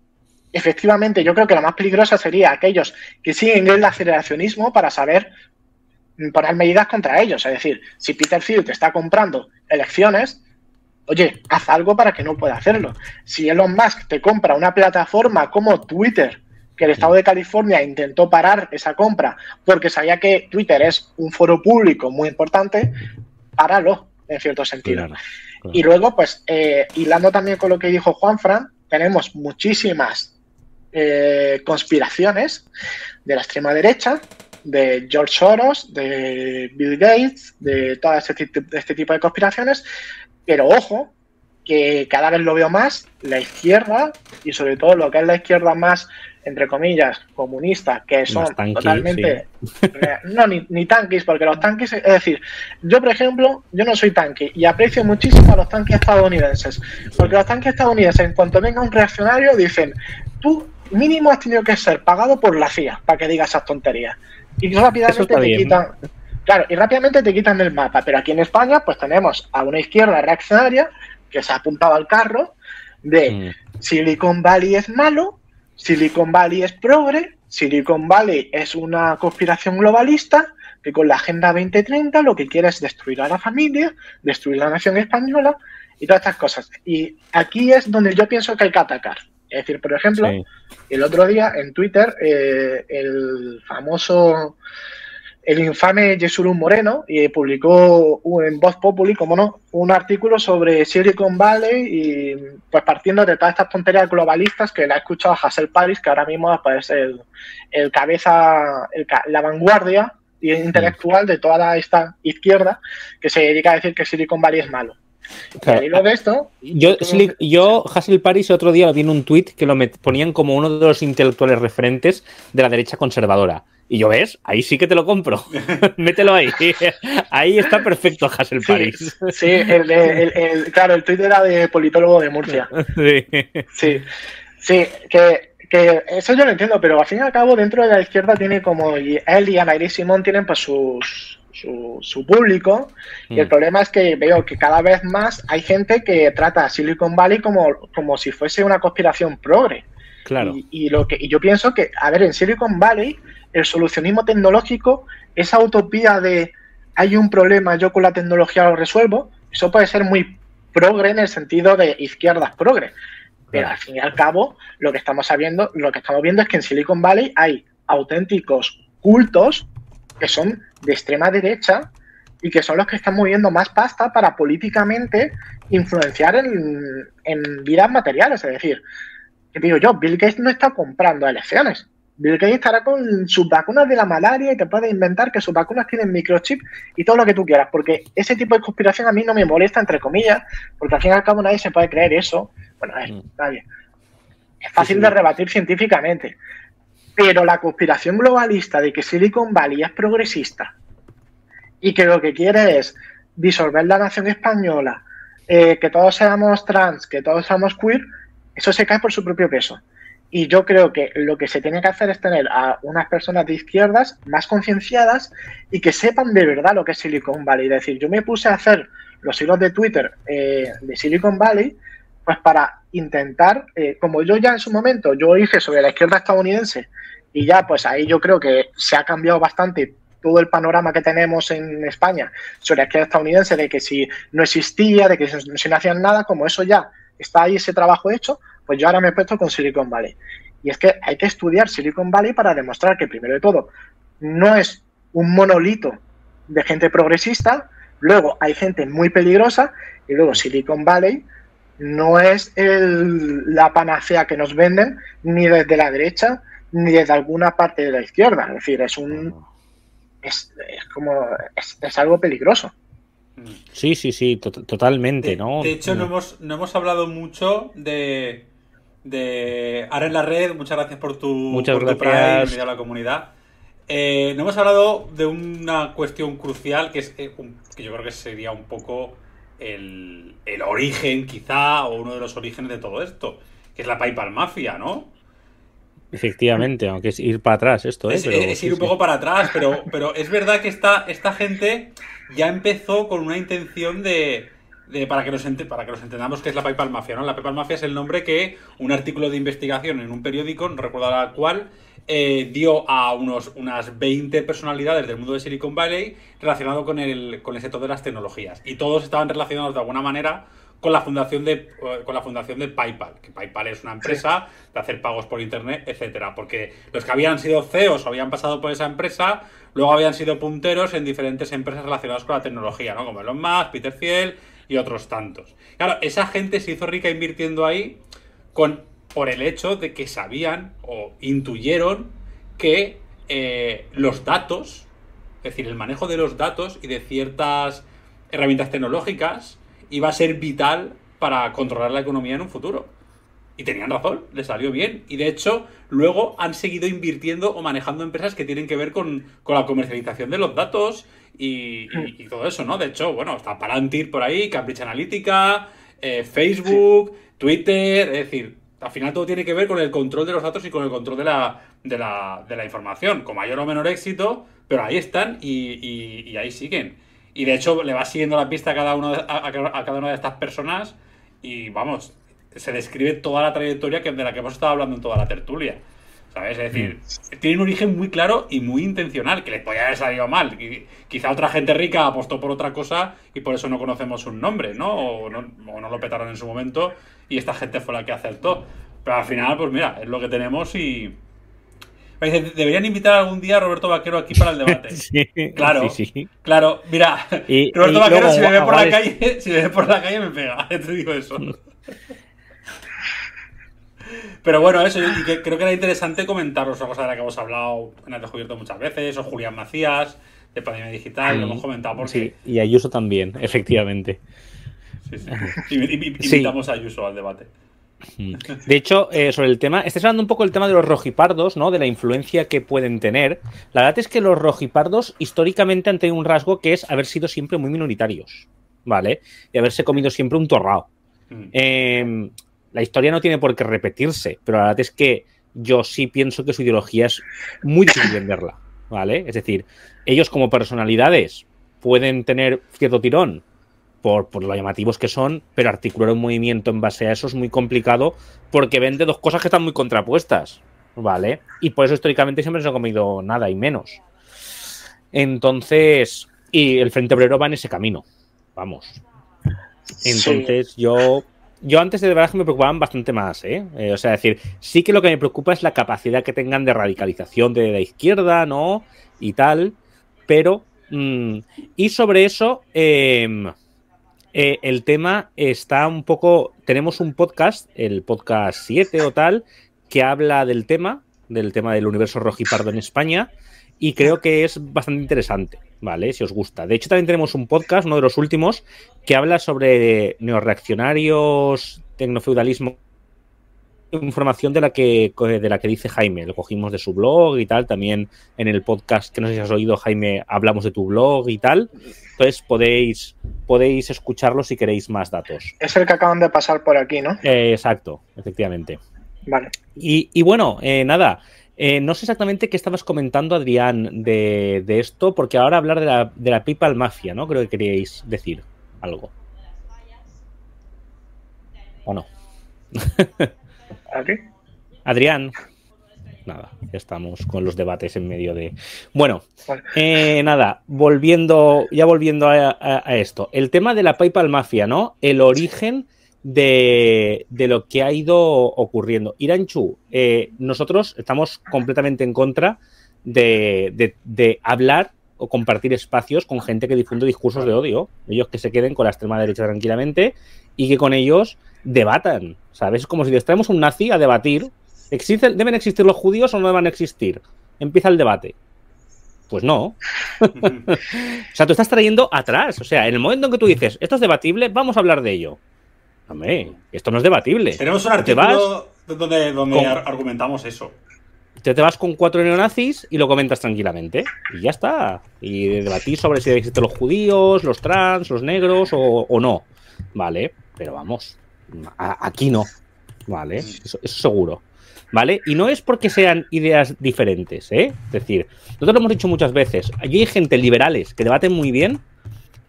Efectivamente, yo creo que la más peligrosa sería aquellos que siguen el aceleracionismo para saber poner medidas contra ellos. Es decir, si Peter Thiel te está comprando elecciones, oye, haz algo para que no pueda hacerlo. Si Elon Musk te compra una plataforma como Twitter, que el estado de California intentó parar esa compra porque sabía que Twitter es un foro público muy importante, páralo, en cierto sentido. Claro, claro. Y luego, pues, eh, hilando también con lo que dijo Juanfran, tenemos muchísimas Eh, conspiraciones de la extrema derecha, de George Soros, de Bill Gates, de todo este, este tipo de conspiraciones, pero ojo, que cada vez lo veo más, la izquierda, y sobre todo lo que es la izquierda más, entre comillas, comunista, que son tanquis, totalmente... Sí. No, ni, ni tanquis, porque los tanquis... Es decir, yo, por ejemplo, yo no soy tanqui y aprecio muchísimo a los tanquis estadounidenses, porque los tanquis estadounidenses, en cuanto venga un reaccionario, dicen, tú mínimo has tenido que ser pagado por la C I A para que digas esas tonterías. Y rápidamente te quitan... Claro, y rápidamente te quitan del mapa. Pero aquí en España, pues tenemos a una izquierda reaccionaria que se ha apuntado al carro de mm. Silicon Valley es malo, Silicon Valley es progre, Silicon Valley es una conspiración globalista que con la Agenda veinte treinta lo que quiere es destruir a la familia, destruir la nación española, y todas estas cosas. Y aquí es donde yo pienso que hay que atacar. Es decir, por ejemplo, sí. el otro día en Twitter, eh, el famoso, el infame Yesurún Moreno eh, publicó un, en Vox Populi, como no, un artículo sobre Silicon Valley y pues partiendo de todas estas tonterías globalistas que la ha escuchado Hassel París, que ahora mismo es el, el cabeza, el, la vanguardia intelectual de toda esta izquierda que se dedica a decir que Silicon Valley es malo. Claro. Lo de esto, yo, Slick, yo, Hassel París, otro día vi en un tuit que lo ponían como uno de los intelectuales referentes de la derecha conservadora. Y yo, ¿ves? Ahí sí que te lo compro. Mételo ahí. Ahí está perfecto Hassel París. Sí, sí el, el, el, claro, el tuit era de politólogo de Murcia. Sí, sí, sí que, que eso yo lo entiendo, pero al fin y al cabo dentro de la izquierda tiene como... Él y Ana Iris Simón tienen pues sus... Su, su público, mm. y el problema es que veo que cada vez más hay gente que trata a Silicon Valley como, como si fuese una conspiración progre. Claro. Y, y, lo que, y yo pienso que, a ver, en Silicon Valley el solucionismo tecnológico, esa utopía de hay un problema, yo con la tecnología lo resuelvo, eso puede ser muy progre en el sentido de izquierdas progre. Claro. Pero al fin y al cabo, lo que estamos sabiendo, lo que estamos viendo es que en Silicon Valley hay auténticos cultos que son de extrema derecha y que son los que están moviendo más pasta para políticamente influenciar en, en vidas materiales. Es decir, que digo yo, Bill Gates no está comprando elecciones. Bill Gates estará con sus vacunas de la malaria y te puede inventar que sus vacunas tienen microchip y todo lo que tú quieras, porque ese tipo de conspiración a mí no me molesta, entre comillas, porque al fin y al cabo nadie se puede creer eso. Bueno, a ver, está bien. Es fácil sí, sí. de rebatir científicamente. Pero la conspiración globalista de que Silicon Valley es progresista y que lo que quiere es disolver la nación española, eh, que todos seamos trans, que todos seamos queer, eso se cae por su propio peso. Y yo creo que lo que se tiene que hacer es tener a unas personas de izquierdas más concienciadas y que sepan de verdad lo que es Silicon Valley. Es decir, yo me puse a hacer los hilos de Twitter eh, de Silicon Valley pues para intentar, eh, como yo ya en su momento, yo hice sobre la izquierda estadounidense y ya pues ahí yo creo que se ha cambiado bastante todo el panorama que tenemos en España sobre la izquierda estadounidense, de que si no existía, de que si no, si no hacían nada, como eso ya está ahí ese trabajo hecho, pues yo ahora me he puesto con Silicon Valley. Y es que hay que estudiar Silicon Valley para demostrar que primero de todo no es un monolito de gente progresista, luego hay gente muy peligrosa y luego Silicon Valley no es el, la panacea que nos venden ni desde la derecha ni desde alguna parte de la izquierda. Es decir, es un es, es como es, es algo peligroso. Sí, sí, sí, to totalmente, de, ¿no? De hecho, no, no hemos no hemos hablado mucho de de ahora en la red. Muchas gracias por tu muchas por gracias. Tu Prime, bienvenido a la comunidad. Eh, no hemos hablado de una cuestión crucial que es eh, un, que yo creo que sería un poco el, el origen, quizá, o uno de los orígenes de todo esto, que es la PayPal Mafia, ¿no? Efectivamente, aunque es ir para atrás esto, ¿eh? Es, pero, es, es ir un poco para atrás, pero, pero es verdad que esta, esta gente ya empezó con una intención de, de para, que nos ente, para que nos entendamos qué es la PayPal Mafia, ¿no? La PayPal Mafia es el nombre que un artículo de investigación en un periódico, no recuerdo la cual, eh, dio a unos, unas veinte personalidades del mundo de Silicon Valley relacionado con el, con el sector de las tecnologías. Y todos estaban relacionados de alguna manera con la fundación de con la fundación de PayPal, que PayPal es una empresa de hacer pagos por internet, etcétera, porque los que habían sido C E Os o habían pasado por esa empresa, luego habían sido punteros en diferentes empresas relacionadas con la tecnología, ¿no? Como Elon Musk, Peter Thiel y otros tantos. Claro, esa gente se hizo rica invirtiendo ahí con por el hecho de que sabían o intuyeron que eh, los datos, es decir, el manejo de los datos y de ciertas herramientas tecnológicas iba a ser vital para controlar la economía en un futuro. Y tenían razón, les salió bien. Y de hecho, luego han seguido invirtiendo o manejando empresas que tienen que ver con, con la comercialización de los datos y, y, y todo eso, ¿no? De hecho, bueno, está Palantir por ahí, Cambridge Analytica, eh, Facebook, sí. Twitter, es decir, al final todo tiene que ver con el control de los datos y con el control de la, de la, de la información, con mayor o menor éxito, pero ahí están y, y, y ahí siguen. Y de hecho le va siguiendo la pista a cada, uno de, a, a cada una de estas personas y, vamos, se describe toda la trayectoria que, de la que hemos estado hablando en toda la tertulia. O ¿sabes? Es decir, tiene un origen muy claro y muy intencional, que les podía haber salido mal. Y quizá otra gente rica apostó por otra cosa y por eso no conocemos sus nombres, ¿no? O, ¿no? o no lo petaron en su momento y esta gente fue la que acertó. Pero al final, pues mira, es lo que tenemos y... Deberían invitar algún día a Roberto Vaquero aquí para el debate. Sí, claro, sí, sí. Claro, mira, y, Roberto y Vaquero luego, si me ve por la calle, si me ve por la calle me pega, te digo eso. Pero bueno, eso, y que, creo que era interesante comentaros una cosa de la que hemos hablado en Al Descubierto muchas veces, o Julián Macías, de Pandemia Digital, sí, lo hemos comentado porque... Sí, y Ayuso también, efectivamente. Sí, sí. Y, y, y, sí. Invitamos a Ayuso al debate. De hecho, eh, sobre el tema, estás hablando un poco del tema de los rojipardos, ¿no? De la influencia que pueden tener. La verdad es que los rojipardos históricamente han tenido un rasgo que es haber sido siempre muy minoritarios, ¿vale? Y haberse comido siempre un torrao. Eh, la historia no tiene por qué repetirse, pero la verdad es que yo sí pienso que su ideología es muy difícil venderla, ¿vale? Es decir, ellos como personalidades pueden tener cierto tirón, Por, por lo llamativos que son, pero articular un movimiento en base a eso es muy complicado porque vende dos cosas que están muy contrapuestas, ¿vale? Y por eso históricamente siempre se ha comido nada y menos. Entonces, y el Frente Obrero va en ese camino, vamos. Entonces, sí. yo yo antes de verdad que me preocupaban bastante más, ¿eh? Eh, o sea, es decir, sí que lo que me preocupa es la capacidad que tengan de radicalización de la izquierda, ¿no? Y tal, pero... Mmm, y sobre eso... Eh, Eh, el tema está un poco... Tenemos un podcast, el podcast siete o tal, que habla del tema, del tema del universo rojipardo en España, y creo que es bastante interesante, ¿vale? Si os gusta. De hecho, también tenemos un podcast, uno de los últimos, que habla sobre neorreaccionarios, tecnofeudalismo, información de la que de la que dice Jaime. Lo cogimos de su blog y tal, también en el podcast que no sé si has oído, Jaime, hablamos de tu blog y tal. Entonces podéis podéis escucharlo si queréis más datos. Es el que acaban de pasar por aquí, ¿no? Eh, exacto, efectivamente. Vale. Y, y bueno, eh, nada, eh, no sé exactamente qué estabas comentando, Adrián, de, de esto, porque ahora hablar de la, de la PayPal Mafia, ¿no? Creo que queríais decir algo. ¿O no? ¿Aquí? Adrián. Nada, ya estamos con los debates en medio de... Bueno, vale. eh, nada, volviendo ya volviendo a, a, a esto. El tema de la PayPal Mafia, ¿no? El origen de, de lo que ha ido ocurriendo. Iranchu, eh, nosotros estamos completamente en contra de, de, de hablar o compartir espacios con gente que difunde discursos de odio. Ellos que se queden con la extrema derecha tranquilamente y que con ellos debatan, ¿sabes? Es como si les traemos un nazi a debatir. ¿Existen, ¿Deben existir los judíos o no deben existir? Empieza el debate. Pues no. O sea, tú estás trayendo atrás. O sea, en el momento en que tú dices, esto es debatible, vamos a hablar de ello. Hombre, esto no es debatible. Tenemos un artículo donde, donde con... argumentamos eso. Te, te vas con cuatro neonazis y lo comentas tranquilamente. Y ya está. Y debatís sobre si existen los judíos, los trans, los negros o, o no. Vale, pero vamos, a, aquí no. Vale, eso, eso seguro. Vale, y no es porque sean ideas diferentes, ¿eh? Es decir, nosotros lo hemos dicho muchas veces. Allí hay gente liberales que debaten muy bien,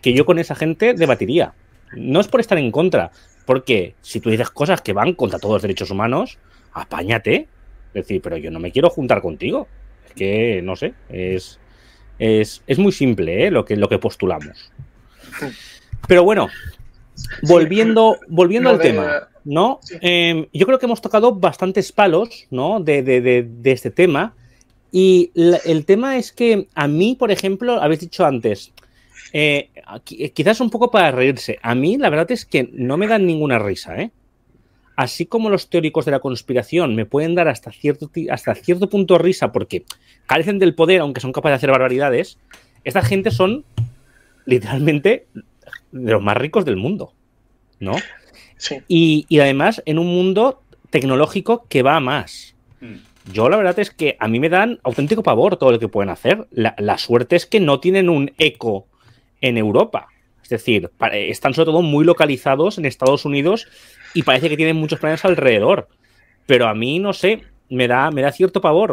que yo con esa gente debatiría. No es por estar en contra, porque si tú dices cosas que van contra todos los derechos humanos, apáñate. Es decir, pero yo no me quiero juntar contigo. Es que, no sé, es, es, es muy simple, ¿eh? lo que, lo que postulamos. Pero bueno, volviendo, volviendo no al de... tema, ¿no? Sí. Eh, yo creo que hemos tocado bastantes palos, ¿no? De, de, de, de este tema. Y la, el tema es que a mí, por ejemplo, habéis dicho antes, eh, quizás un poco para reírse. A mí, la verdad es que no me dan ninguna risa, ¿eh? Así como los teóricos de la conspiración me pueden dar hasta cierto, hasta cierto punto risa porque carecen del poder, aunque son capaces de hacer barbaridades, esta gente son literalmente de los más ricos del mundo, ¿no? Sí. Y, y además en un mundo tecnológico que va a más. Yo la verdad es que a mí me dan auténtico pavor todo lo que pueden hacer. La, la suerte es que no tienen un eco en Europa. Es decir, están sobre todo muy localizados en Estados Unidos y parece que tienen muchos planes alrededor. Pero a mí, no sé, me da, me da cierto pavor.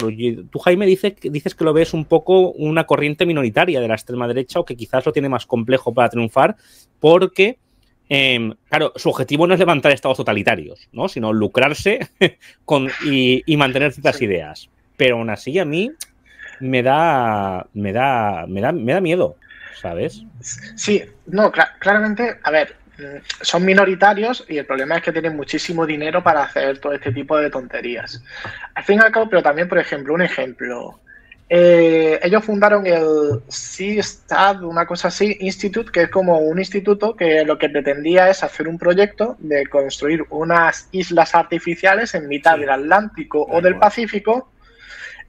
Tú, Jaime, dices, dices que lo ves un poco una corriente minoritaria de la extrema derecha o que quizás lo tiene más complejo para triunfar porque, eh, claro, su objetivo no es levantar estados totalitarios, ¿no? Sino lucrarse con, y, y mantener ciertas ideas. pero aún así a mí me da me da me da, me da miedo, ¿sabes? Sí, no, cl- claramente, a ver, son minoritarios y el problema es que tienen muchísimo dinero para hacer todo este tipo de tonterías. Al fin y al cabo, pero también, por ejemplo, un ejemplo. Eh, ellos fundaron el C-Stab, una cosa así, Institute, que es como un instituto que lo que pretendía es hacer un proyecto de construir unas islas artificiales en mitad sí. del Atlántico Muy o del bueno. Pacífico,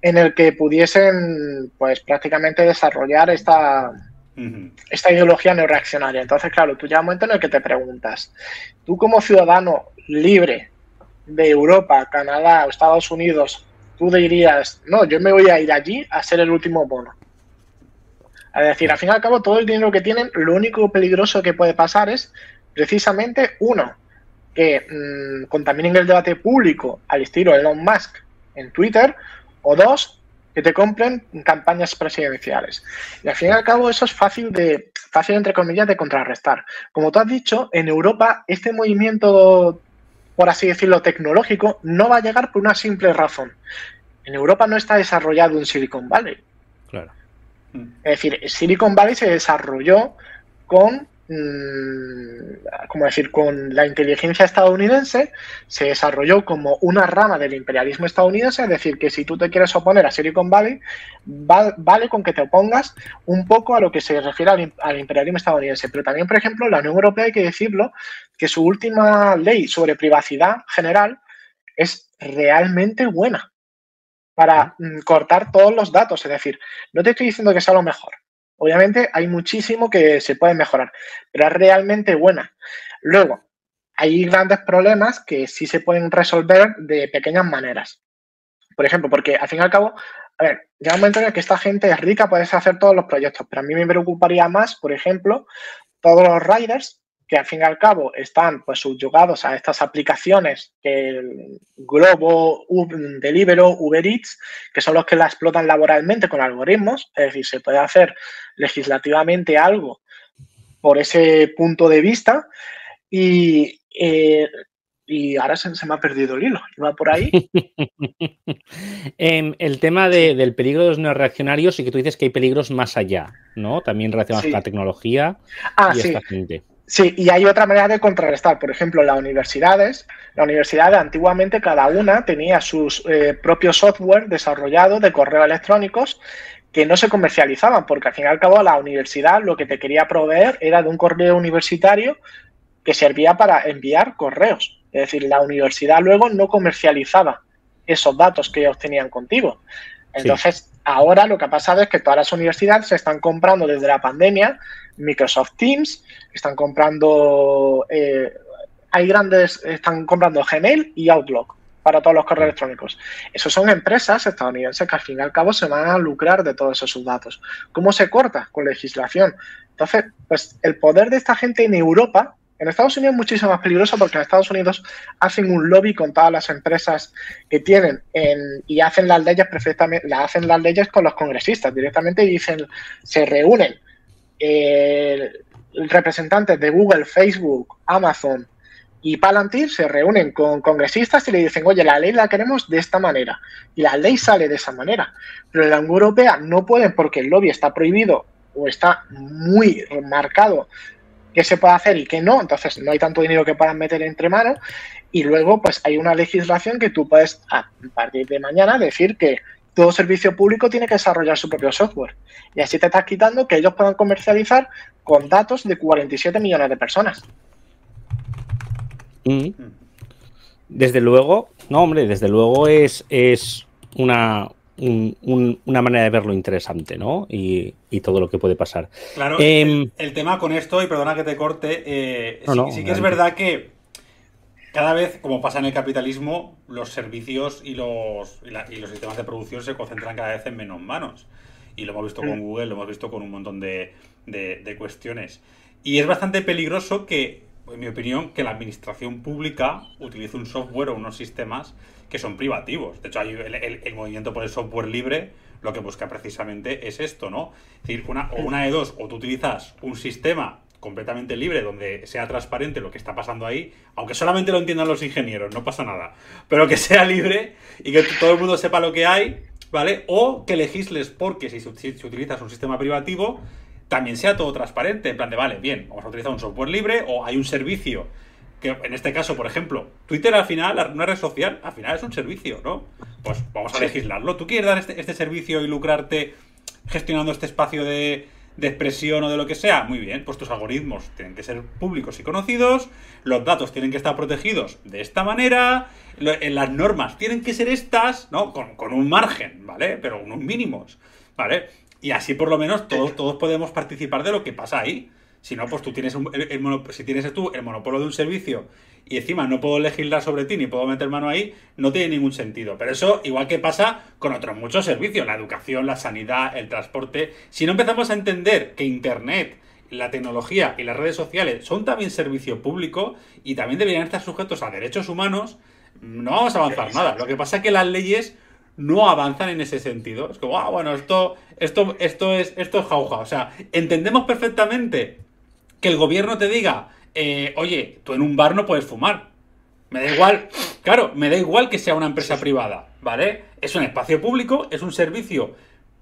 en el que pudiesen, pues, prácticamente desarrollar esta... esta ideología neorreaccionaria. Entonces, claro, tú llega un momento en el que te preguntas, tú como ciudadano libre de Europa, Canadá o Estados Unidos, tú dirías, no, yo me voy a ir allí a ser el último bono. Es decir, al fin y al cabo, todo el dinero que tienen, lo único peligroso que puede pasar es, precisamente, uno, que mmm, contaminen el debate público al estilo Elon Musk en Twitter, o dos, que te compren campañas presidenciales. Y al fin y al cabo eso es fácil, de fácil entre comillas, de contrarrestar. Como tú has dicho, en Europa este movimiento, por así decirlo, tecnológico, no va a llegar por una simple razón. En Europa no está desarrollado un Silicon Valley. Claro. Es decir, Silicon Valley se desarrolló con... como decir, con la inteligencia estadounidense, se desarrolló como una rama del imperialismo estadounidense, es decir, que si tú te quieres oponer a Silicon Valley, va, vale con que te opongas un poco a lo que se refiere al, al imperialismo estadounidense. Pero también, por ejemplo, la Unión Europea, hay que decirlo, que su última ley sobre privacidad general es realmente buena para mm, cortar todos los datos, es decir, no te estoy diciendo que sea lo mejor. Obviamente hay muchísimo que se puede mejorar, pero es realmente buena. Luego, hay grandes problemas que sí se pueden resolver de pequeñas maneras. Por ejemplo, porque al fin y al cabo, a ver, llega un momento en el que esta gente es rica, puedes hacer todos los proyectos, pero a mí me preocuparía más, por ejemplo, todos los riders que al fin y al cabo están, pues, subyugados a estas aplicaciones que el Globo, Uber, Deliveroo, Uber Eats, que son los que la explotan laboralmente con algoritmos. Es decir, se puede hacer legislativamente algo por ese punto de vista y, eh, y ahora se, se me ha perdido el hilo. ¿Iba por ahí? eh, el tema de, del peligro de los neorreaccionarios, y que tú dices que hay peligros más allá, ¿no? También relacionados sí. con la tecnología ah, y sí. esta gente. Sí, y hay otra manera de contrarrestar. Por ejemplo, las universidades, la universidad antiguamente cada una tenía sus eh, propios software desarrollados de correos electrónicos que no se comercializaban, porque al fin y al cabo la universidad lo que te quería proveer era de un correo universitario que servía para enviar correos. Es decir, la universidad luego no comercializaba esos datos que ellos tenían contigo. Entonces, sí. ahora lo que ha pasado es que todas las universidades se están comprando desde la pandemia Microsoft Teams, están comprando eh, hay grandes, están comprando Gmail y Outlook para todos los correos electrónicos. Esos son empresas estadounidenses que al fin y al cabo se van a lucrar de todos esos datos. ¿Cómo se corta? Con legislación. Entonces, pues el poder de esta gente en Europa, en Estados Unidos es muchísimo más peligroso, porque en Estados Unidos hacen un lobby con todas las empresas que tienen en, y hacen las leyes perfectamente, la hacen las leyes con los congresistas directamente, y dicen, se reúnen eh, representantes de Google, Facebook, Amazon y Palantir, se reúnen con congresistas y le dicen, oye, la ley la queremos de esta manera, y la ley sale de esa manera. Pero en la Unión Europea no pueden, porque el lobby está prohibido o está muy marcado que se puede hacer y que no, entonces no hay tanto dinero que puedan meter entre manos. Y luego, pues hay una legislación que tú puedes, a partir de mañana, decir que todo servicio público tiene que desarrollar su propio software, y así te estás quitando que ellos puedan comercializar con datos de cuarenta y siete millones de personas. Y desde luego, no hombre, desde luego es, es una... Un, un, una manera de verlo interesante, ¿no? Y, y todo lo que puede pasar. Claro, eh, el, el tema con esto, y perdona que te corte, eh, no, sí, no, sí que es verdad que cada vez, como pasa en el capitalismo, los servicios y los, y, la, y los sistemas de producción se concentran cada vez en menos manos. Y lo hemos visto con Google, lo hemos visto con un montón de, de, de cuestiones. Y es bastante peligroso que, en mi opinión, que la administración pública utilice un software o unos sistemas que son privativos. De hecho, hay el, el, el movimiento por el software libre, lo que busca precisamente es esto, ¿no? Es decir, una, o una de dos, o tú utilizas un sistema completamente libre donde sea transparente lo que está pasando ahí, aunque solamente lo entiendan los ingenieros, no pasa nada, pero que sea libre y que todo el mundo sepa lo que hay, ¿vale? O que legisles porque si, si, si utilizas un sistema privativo, también sea todo transparente, en plan de, vale, bien, vamos a utilizar un software libre o hay un servicio, que en este caso, por ejemplo, Twitter al final, una red social, al final es un servicio, ¿no? Pues vamos a legislarlo. ¿Tú quieres dar este, este servicio y lucrarte gestionando este espacio de, de expresión o de lo que sea? Muy bien, pues tus algoritmos tienen que ser públicos y conocidos, los datos tienen que estar protegidos de esta manera, lo, en las normas tienen que ser estas, ¿no? Con, con un margen, ¿vale? Pero unos mínimos, ¿vale? Y así por lo menos todos, todos podemos participar de lo que pasa ahí. Si no, pues tú tienes un, el, el, si tienes tú el monopolio de un servicio y encima no puedo legislar sobre ti ni puedo meter mano ahí, no tiene ningún sentido. Pero eso, igual que pasa con otros muchos servicios, la educación, la sanidad, el transporte. Si no empezamos a entender que Internet, la tecnología y las redes sociales son también servicio público y también deberían estar sujetos a derechos humanos, no vamos a avanzar nada. Lo que pasa es que las leyes no avanzan en ese sentido. Es como, ah, bueno, esto, esto, esto es, esto es jauja. O sea, entendemos perfectamente que el gobierno te diga, eh, oye, tú en un bar no puedes fumar. Me da igual, claro, me da igual que sea una empresa privada, ¿vale? Es un espacio público, es un servicio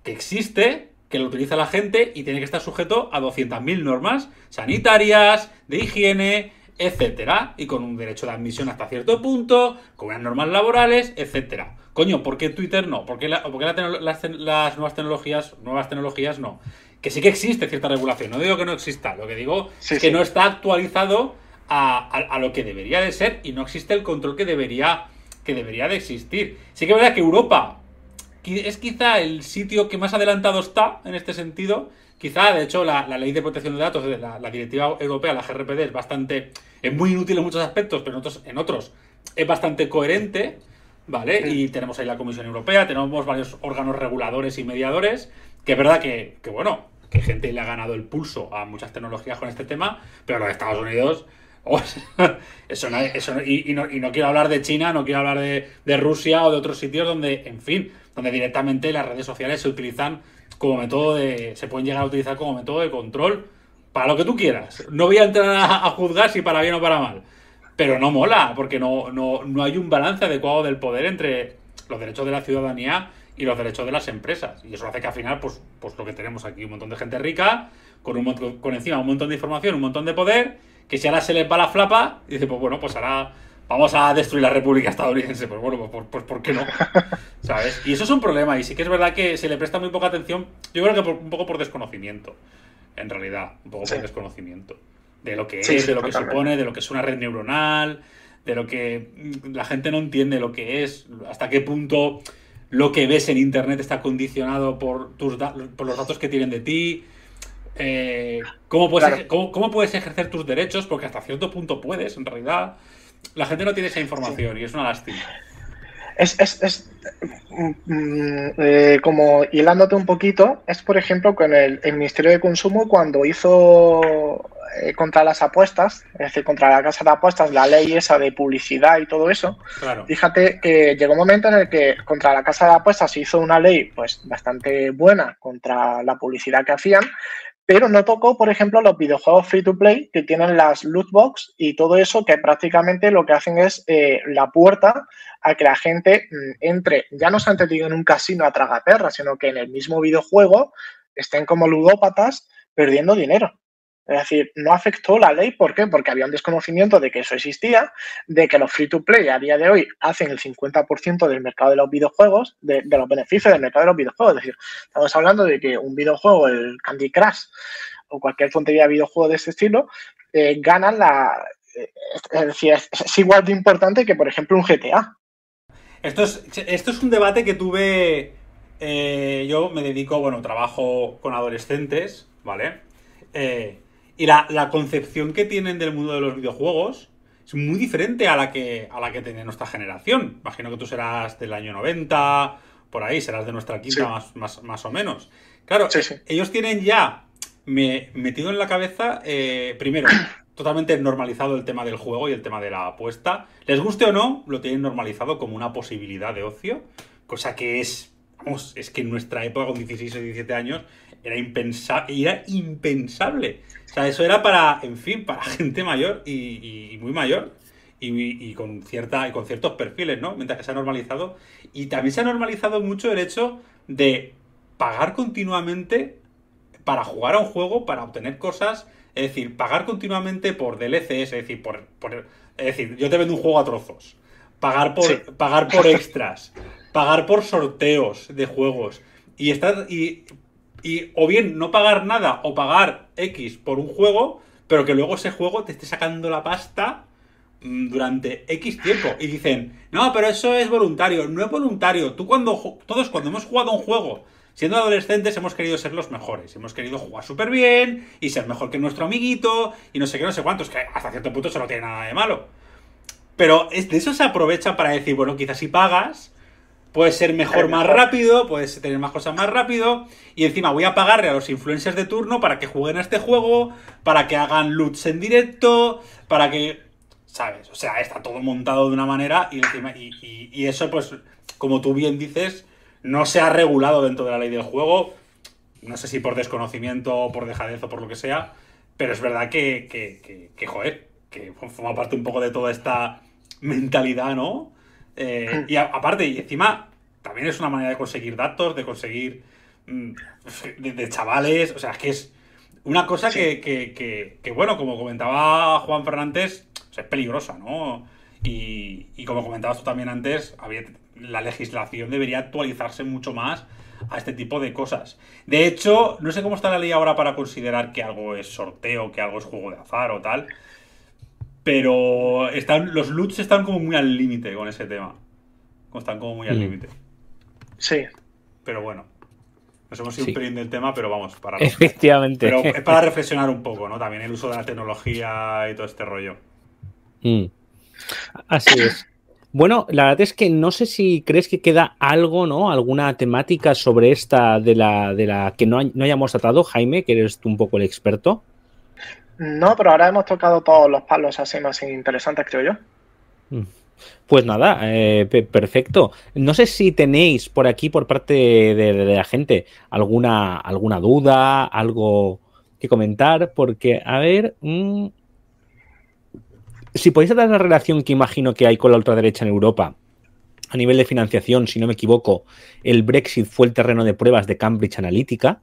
que existe, que lo utiliza la gente y tiene que estar sujeto a doscientas mil normas sanitarias, de higiene, etcétera, y con un derecho de admisión hasta cierto punto, con unas normas laborales, etcétera. Coño, ¿por qué Twitter no? ¿Por qué, la, por qué la las, las nuevas tecnologías, nuevas tecnologías no? Que sí que existe cierta regulación, no digo que no exista, lo que digo sí, es que sí. no está actualizado a, a, a lo que debería de ser y no existe el control que debería, que debería de existir. Sí que es verdad que Europa es quizá el sitio que más adelantado está en este sentido. Quizá, de hecho, la, la ley de protección de datos, la, la directiva europea, la G R P D, es bastante, es muy inútil en muchos aspectos, pero en otros, en otros es bastante coherente, ¿vale? Sí. Y tenemos ahí la Comisión Europea, tenemos varios órganos reguladores y mediadores, que es verdad que, que bueno, que gente le ha ganado el pulso a muchas tecnologías con este tema, pero los Estados Unidos, oh, eso no, eso no, y, y, no, y no quiero hablar de China, no quiero hablar de, de Rusia o de otros sitios donde, en fin, donde directamente las redes sociales se utilizan como método de, se pueden llegar a utilizar como método de control para lo que tú quieras. No voy a entrar a, a juzgar si para bien o para mal, pero no mola, porque no, no, no hay un balance adecuado del poder entre los derechos de la ciudadanía y los derechos de las empresas. Y eso hace que al final, pues, pues lo que tenemos aquí, un montón de gente rica, con, un, con encima un montón de información, un montón de poder, que si ahora se les va la flapa, y dice, pues bueno, pues ahora vamos a destruir la República Estadounidense. Pues bueno, pues, pues ¿por qué no? ¿Sabes? Y eso es un problema, y sí que es verdad que se le presta muy poca atención, yo creo que por, un poco por desconocimiento, en realidad, un poco por sí. desconocimiento, de lo que sí, es, sí, de lo que supone, de lo que es una red neuronal, de lo que la gente no entiende lo que es, hasta qué punto lo que ves en internet está condicionado por tus da por los datos que tienen de ti, eh, cómo puedes claro. cómo, cómo puedes ejercer tus derechos, porque hasta cierto punto puedes, en realidad. La gente no tiene esa información sí. y es una lástima. Es, es, es mm, eh, como hilándote un poquito, es por ejemplo con el, el Ministerio de Consumo cuando hizo eh, contra las apuestas, es decir, contra la casa de apuestas, la ley esa de publicidad y todo eso. Claro. Fíjate que llegó un momento en el que contra la casa de apuestas se hizo una ley pues bastante buena contra la publicidad que hacían, pero no tocó, por ejemplo, los videojuegos free to play que tienen las loot box y todo eso, que prácticamente lo que hacen es eh, la puerta a que la gente entre, ya no se han metido en un casino a tragaperra, sino que en el mismo videojuego estén como ludópatas perdiendo dinero. Es decir, no afectó la ley. ¿Por qué? Porque había un desconocimiento de que eso existía, de que los free to play a día de hoy hacen el cincuenta por ciento del mercado de los videojuegos, de, de los beneficios del mercado de los videojuegos. Es decir, estamos hablando de que un videojuego, el Candy Crush o cualquier tontería de videojuego de este estilo, eh, ganan la... Eh, es decir, es, es igual de importante que, por ejemplo, un G T A. Esto es, esto es un debate que tuve... Eh, yo me dedico, bueno, trabajo con adolescentes, ¿vale? Eh... Y la, la concepción que tienen del mundo de los videojuegos es muy diferente a la que a la que tenía nuestra generación. Imagino que tú serás del año noventa, por ahí, serás de nuestra quinta sí. más, más, más o menos. Claro, sí, sí. ellos tienen ya me, metido en la cabeza, eh, primero, totalmente normalizado el tema del juego y el tema de la apuesta. Les guste o no, lo tienen normalizado como una posibilidad de ocio, cosa que es, vamos, es que en nuestra época, con dieciséis o diecisiete años, era impensable, era impensable. O sea, eso era para, en fin, para gente mayor y, y muy mayor. y, y con cierta y con ciertos perfiles, ¿no? Mientras que se ha normalizado. Y también se ha normalizado mucho el hecho de pagar continuamente para jugar a un juego, para obtener cosas. Es decir, pagar continuamente por D L Cs, es decir, por, por, es decir, yo te vendo un juego a trozos. Pagar por, sí. pagar por extras, pagar por sorteos de juegos. Y estar. Y, y o bien no pagar nada o pagar X por un juego, pero que luego ese juego te esté sacando la pasta durante X tiempo. Y dicen, no, pero eso es voluntario. No es voluntario. Tú cuando todos cuando hemos jugado a un juego, siendo adolescentes, hemos querido ser los mejores. Hemos querido jugar súper bien y ser mejor que nuestro amiguito y no sé qué, no sé cuántos. Que hasta cierto punto eso no tiene nada de malo. Pero de eso se aprovecha para decir, bueno, quizás si pagas, puedes ser mejor más rápido, puedes tener más cosas más rápido. Y encima voy a pagarle a los influencers de turno para que jueguen a este juego, para que hagan loots en directo, para que... ¿Sabes? O sea, está todo montado de una manera y, encima, y, y, y eso, pues, como tú bien dices, no se ha regulado dentro de la ley del juego. No sé si por desconocimiento o por dejadez o por lo que sea, pero es verdad que, que, que, que joder, que forma parte un poco de toda esta mentalidad, ¿no? Eh, y a, aparte, y encima, también es una manera de conseguir datos, de conseguir de, de chavales, o sea, es que es una cosa sí. que, que, que, que, bueno, como comentaba Juan Fernández, o sea, es peligrosa, ¿no? Y, y como comentabas tú también antes, había, la legislación debería actualizarse mucho más a este tipo de cosas. De hecho, no sé cómo está la ley ahora para considerar que algo es sorteo, que algo es juego de azar o tal... Pero están, los loots están como muy al límite con ese tema. Están como muy al límite. Sí. Pero bueno. Nos hemos ido sí. perdiendo el tema, pero vamos. Para Efectivamente. Pero es para reflexionar un poco, ¿no? También el uso de la tecnología y todo este rollo. Mm. Así es. Bueno, la verdad es que no sé si crees que queda algo, ¿no? Alguna temática sobre esta de la, de la que no, hay, no hayamos tratado, Jaime, que eres tú un poco el experto. No, pero ahora hemos tocado todos los palos así más interesantes, creo yo. Pues nada, eh, perfecto. No sé si tenéis por aquí, por parte de, de la gente, alguna, alguna duda, algo que comentar, porque, a ver... Mmm, si podéis hablar de la relación que imagino que hay con la ultraderecha en Europa, a nivel de financiación, si no me equivoco, el Brexit fue el terreno de pruebas de Cambridge Analytica...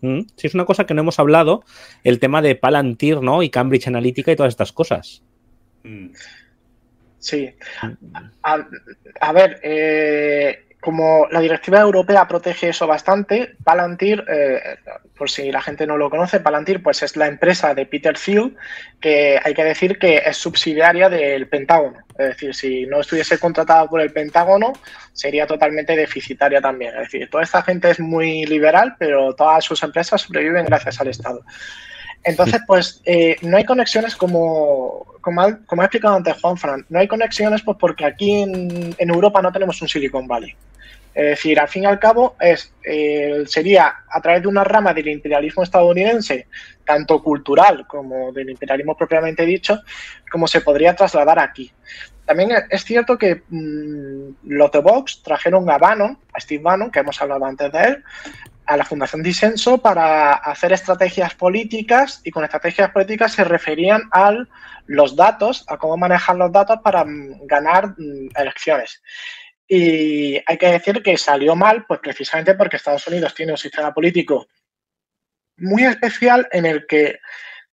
Sí, es una cosa que no hemos hablado, el tema de Palantir, ¿no? Y Cambridge Analytica y todas estas cosas. Sí. A, a ver, eh, como la directiva europea protege eso bastante, Palantir, eh, por si la gente no lo conoce, Palantir pues es la empresa de Peter Thiel, que hay que decir que es subsidiaria del Pentágono. Es decir, si no estuviese contratada por el Pentágono, sería totalmente deficitaria también. Es decir, toda esta gente es muy liberal, pero todas sus empresas sobreviven gracias al Estado. Entonces, pues, eh, no hay conexiones como, como, ha, como ha explicado antes Juanfran, no hay conexiones pues porque aquí en, en Europa no tenemos un Silicon Valley. Es decir, al fin y al cabo, es, eh, sería a través de una rama del imperialismo estadounidense, tanto cultural como del imperialismo propiamente dicho, como se podría trasladar aquí. También es cierto que mmm, los de Vox trajeron a Bannon, a Steve Bannon, que hemos hablado antes de él, a la Fundación Disenso para hacer estrategias políticas, y con estrategias políticas se referían a los datos, a cómo manejar los datos para mmm, ganar mmm, elecciones. Y hay que decir que salió mal, pues precisamente porque Estados Unidos tiene un sistema político muy especial en el que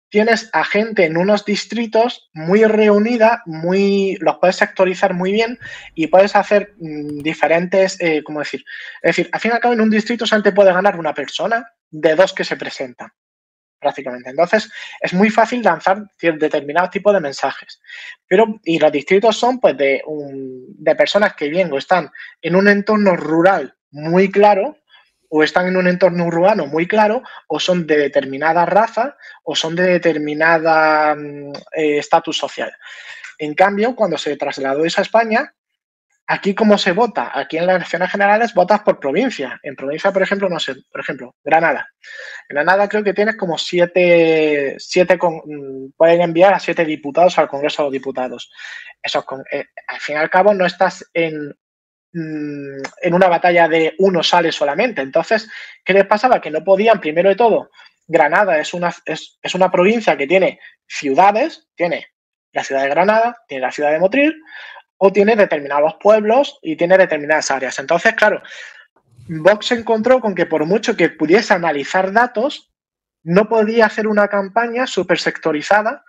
tienes a gente en unos distritos muy reunida, muy, los puedes sectorizar muy bien y puedes hacer mmm, diferentes, eh, ¿cómo decir? Es decir, al fin y al cabo en un distrito solamente puede ganar una persona de dos que se presentan, prácticamente. Entonces, es muy fácil lanzar determinados tipos de mensajes. Pero, y los distritos son pues de, un, de personas que bien o están en un entorno rural muy claro, o están en un entorno urbano muy claro, o son de determinada raza, o son de determinada estatus eh, social. En cambio, cuando se trasladó eso a España, aquí cómo se vota, aquí en las elecciones generales votas por provincia. En provincia, por ejemplo, no sé, por ejemplo, Granada. Granada creo que tienes como siete, siete con, pueden enviar a siete diputados al Congreso de los Diputados. Eso con, eh, al fin y al cabo no estás en, en una batalla de uno sale solamente. Entonces, ¿qué les pasaba? Que no podían, primero de todo, Granada es una, es, es una provincia que tiene ciudades, tiene la ciudad de Granada, tiene la ciudad de Motril o tiene determinados pueblos y tiene determinadas áreas. Entonces, claro, Vox se encontró con que por mucho que pudiese analizar datos, no podía hacer una campaña súper sectorizada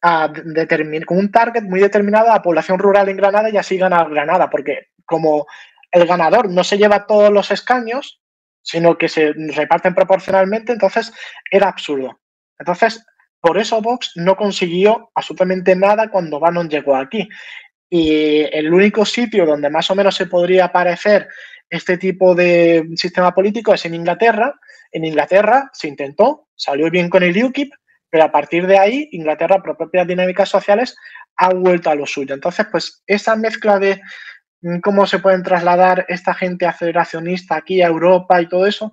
con un target muy determinado a población rural en Granada y así ganar Granada, porque como el ganador no se lleva todos los escaños, sino que se reparten proporcionalmente, entonces era absurdo. Entonces, por eso Vox no consiguió absolutamente nada cuando Bannon llegó aquí. Y el único sitio donde más o menos se podría parecer este tipo de sistema político es en Inglaterra. En Inglaterra se intentó, salió bien con el UKIP, pero a partir de ahí Inglaterra, por propias dinámicas sociales, ha vuelto a lo suyo. Entonces, pues esa mezcla de cómo se pueden trasladar esta gente aceleracionista aquí a Europa y todo eso,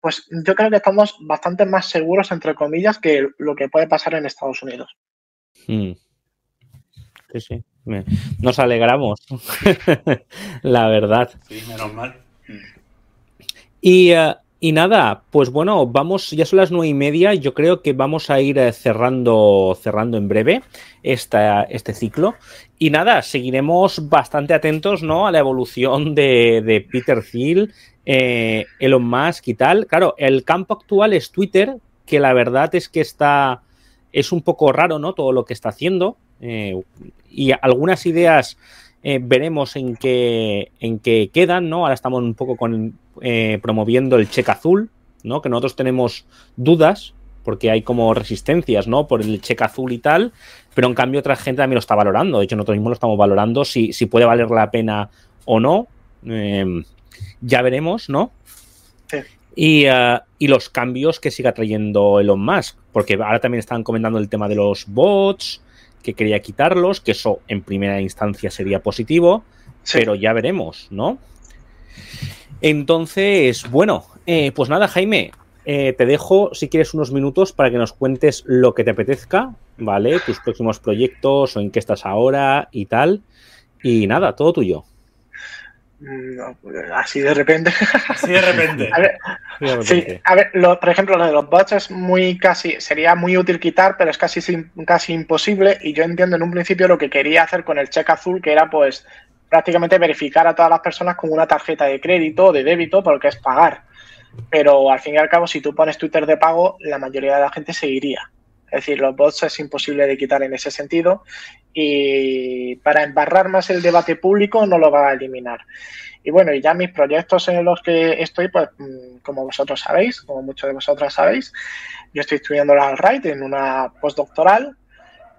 pues yo creo que estamos bastante más seguros, entre comillas, que lo que puede pasar en Estados Unidos. Hmm. Sí, sí. Nos alegramos, la verdad. Sí, menos mal. Y, uh, y nada, pues bueno, vamos, ya son las nueve y media, yo creo que vamos a ir cerrando, cerrando en breve esta, este ciclo. Y nada, seguiremos bastante atentos, ¿no?, a la evolución de, de Peter Thiel, eh, Elon Musk y tal. Claro, el campo actual es Twitter, que la verdad es que está, es un poco raro, ¿no?, todo lo que está haciendo. Eh, y algunas ideas eh, veremos en qué en qué quedan, ¿no? Ahora estamos un poco con eh, promoviendo el cheque azul, ¿no? Que nosotros tenemos dudas porque hay como resistencias, ¿no?, por el cheque azul y tal, pero en cambio otra gente también lo está valorando. De hecho, nosotros mismos lo estamos valorando si, si puede valer la pena o no. Eh, ya veremos, ¿no? Sí. Y, uh, y los cambios que siga trayendo Elon Musk, porque ahora también están comentando el tema de los bots, que quería quitarlos, que eso en primera instancia sería positivo, sí, pero ya veremos, ¿no? Entonces, bueno, eh, pues nada, Jaime, eh, te dejo, si quieres, unos minutos para que nos cuentes lo que te apetezca, ¿vale? Tus próximos proyectos o en qué estás ahora y tal, y nada, todo tuyo. No, así de repente. Así de repente. A ver, de repente. Sí, a ver lo, por ejemplo, lo de los bots es muy casi, sería muy útil quitar, pero es casi, casi imposible. Y yo entiendo en un principio lo que quería hacer con el cheque azul, que era pues prácticamente verificar a todas las personas con una tarjeta de crédito o de débito, porque es pagar. Pero al fin y al cabo, si tú pones Twitter de pago, la mayoría de la gente seguiría. Es decir, los bots es imposible de quitar en ese sentido y para embarrar más el debate público no lo va a eliminar. Y bueno, y ya mis proyectos en los que estoy, pues como vosotros sabéis, como muchos de vosotras sabéis, yo estoy estudiando la Alt-Right en una postdoctoral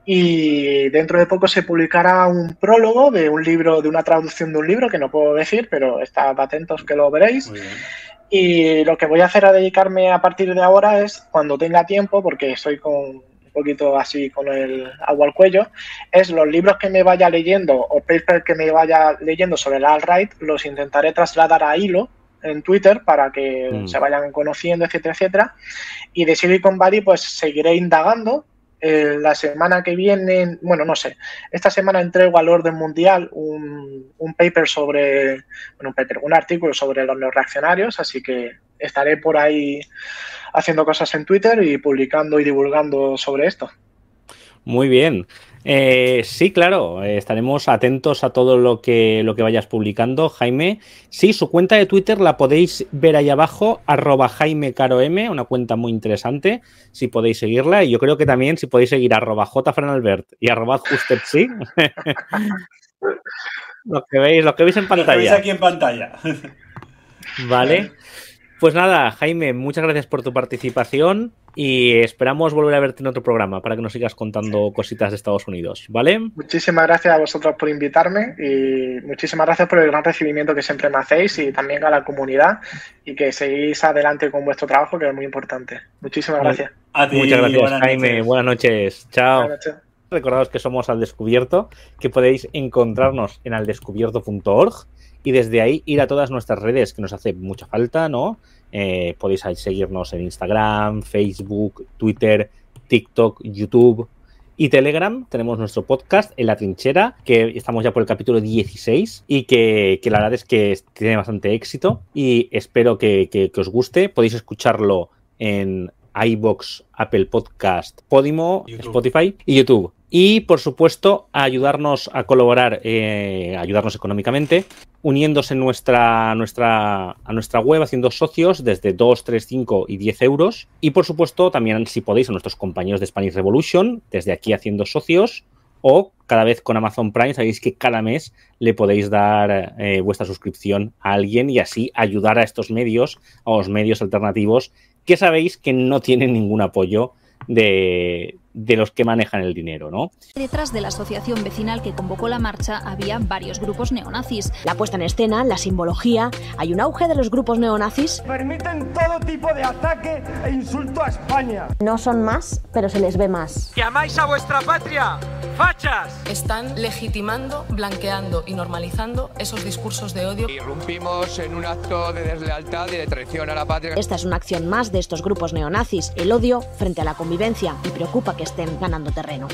y dentro de poco se publicará un prólogo de un libro, de una traducción de un libro que no puedo decir, pero estad atentos que lo veréis. Muy bien. Y lo que voy a hacer a dedicarme a partir de ahora es, cuando tenga tiempo, porque estoy con un poquito así con el agua al cuello, es los libros que me vaya leyendo o papers que me vaya leyendo sobre la alt-right, los intentaré trasladar a hilo en Twitter para que mm. se vayan conociendo, etcétera, etcétera. Y de Silicon Valley pues seguiré indagando. Eh, la semana que viene, bueno, no sé, esta semana entrego al Orden Mundial un, un paper sobre, bueno, un paper, un artículo sobre los neorreaccionarios, así que estaré por ahí haciendo cosas en Twitter y publicando y divulgando sobre esto. Muy bien. Eh, sí, claro, eh, estaremos atentos a todo lo que, lo que vayas publicando, Jaime. Sí, su cuenta de Twitter la podéis ver ahí abajo, arroba Jaime Caro M, una cuenta muy interesante, si podéis seguirla. Y yo creo que también si podéis seguir arroba jfranalbert y arroba justepsi. Lo que veis, lo que veis en pantalla. Lo que veis aquí en pantalla. Vale. Pues nada, Jaime, muchas gracias por tu participación y esperamos volver a verte en otro programa para que nos sigas contando sí. cositas de Estados Unidos, ¿vale? Muchísimas gracias a vosotros por invitarme y muchísimas gracias por el gran recibimiento que siempre me hacéis y también a la comunidad y que seguís adelante con vuestro trabajo, que es muy importante. Muchísimas gracias. A ti, muchas gracias, buenas Jaime. Noches. Buenas noches. Chao. Buenas noches. Recordaos que somos Al Descubierto, que podéis encontrarnos en al descubierto punto org. Y desde ahí ir a todas nuestras redes, que nos hace mucha falta, ¿no? Eh, podéis seguirnos en Instagram, Facebook, Twitter, TikTok, YouTube y Telegram. Tenemos nuestro podcast En la Trinchera, que estamos ya por el capítulo dieciséis y que, que la verdad es que tiene bastante éxito y espero que, que, que os guste. Podéis escucharlo en iVoox, Apple Podcast, Podimo, YouTube, Spotify y YouTube. Y, por supuesto, a ayudarnos a colaborar, eh, a ayudarnos económicamente, uniéndose en nuestra, nuestra, a nuestra web, haciendo socios desde dos, tres, cinco y diez euros. Y, por supuesto, también, si podéis, a nuestros compañeros de Spanish Revolution, desde aquí haciendo socios, o cada vez con Amazon Prime, sabéis que cada mes le podéis dar eh, vuestra suscripción a alguien y así ayudar a estos medios, a los medios alternativos, que sabéis que no tienen ningún apoyo de, de los que manejan el dinero, ¿no? Detrás de la asociación vecinal que convocó la marcha había varios grupos neonazis. La puesta en escena, la simbología, hay un auge de los grupos neonazis. Permiten todo tipo de ataque e insulto a España. No son más, pero se les ve más. ¡Que amáis a vuestra patria, fachas! Están legitimando, blanqueando y normalizando esos discursos de odio. Irrumpimos en un acto de deslealtad y de traición a la patria. Esta es una acción más de estos grupos neonazis, el odio frente a la convivencia, y preocupa que estén ganando terreno.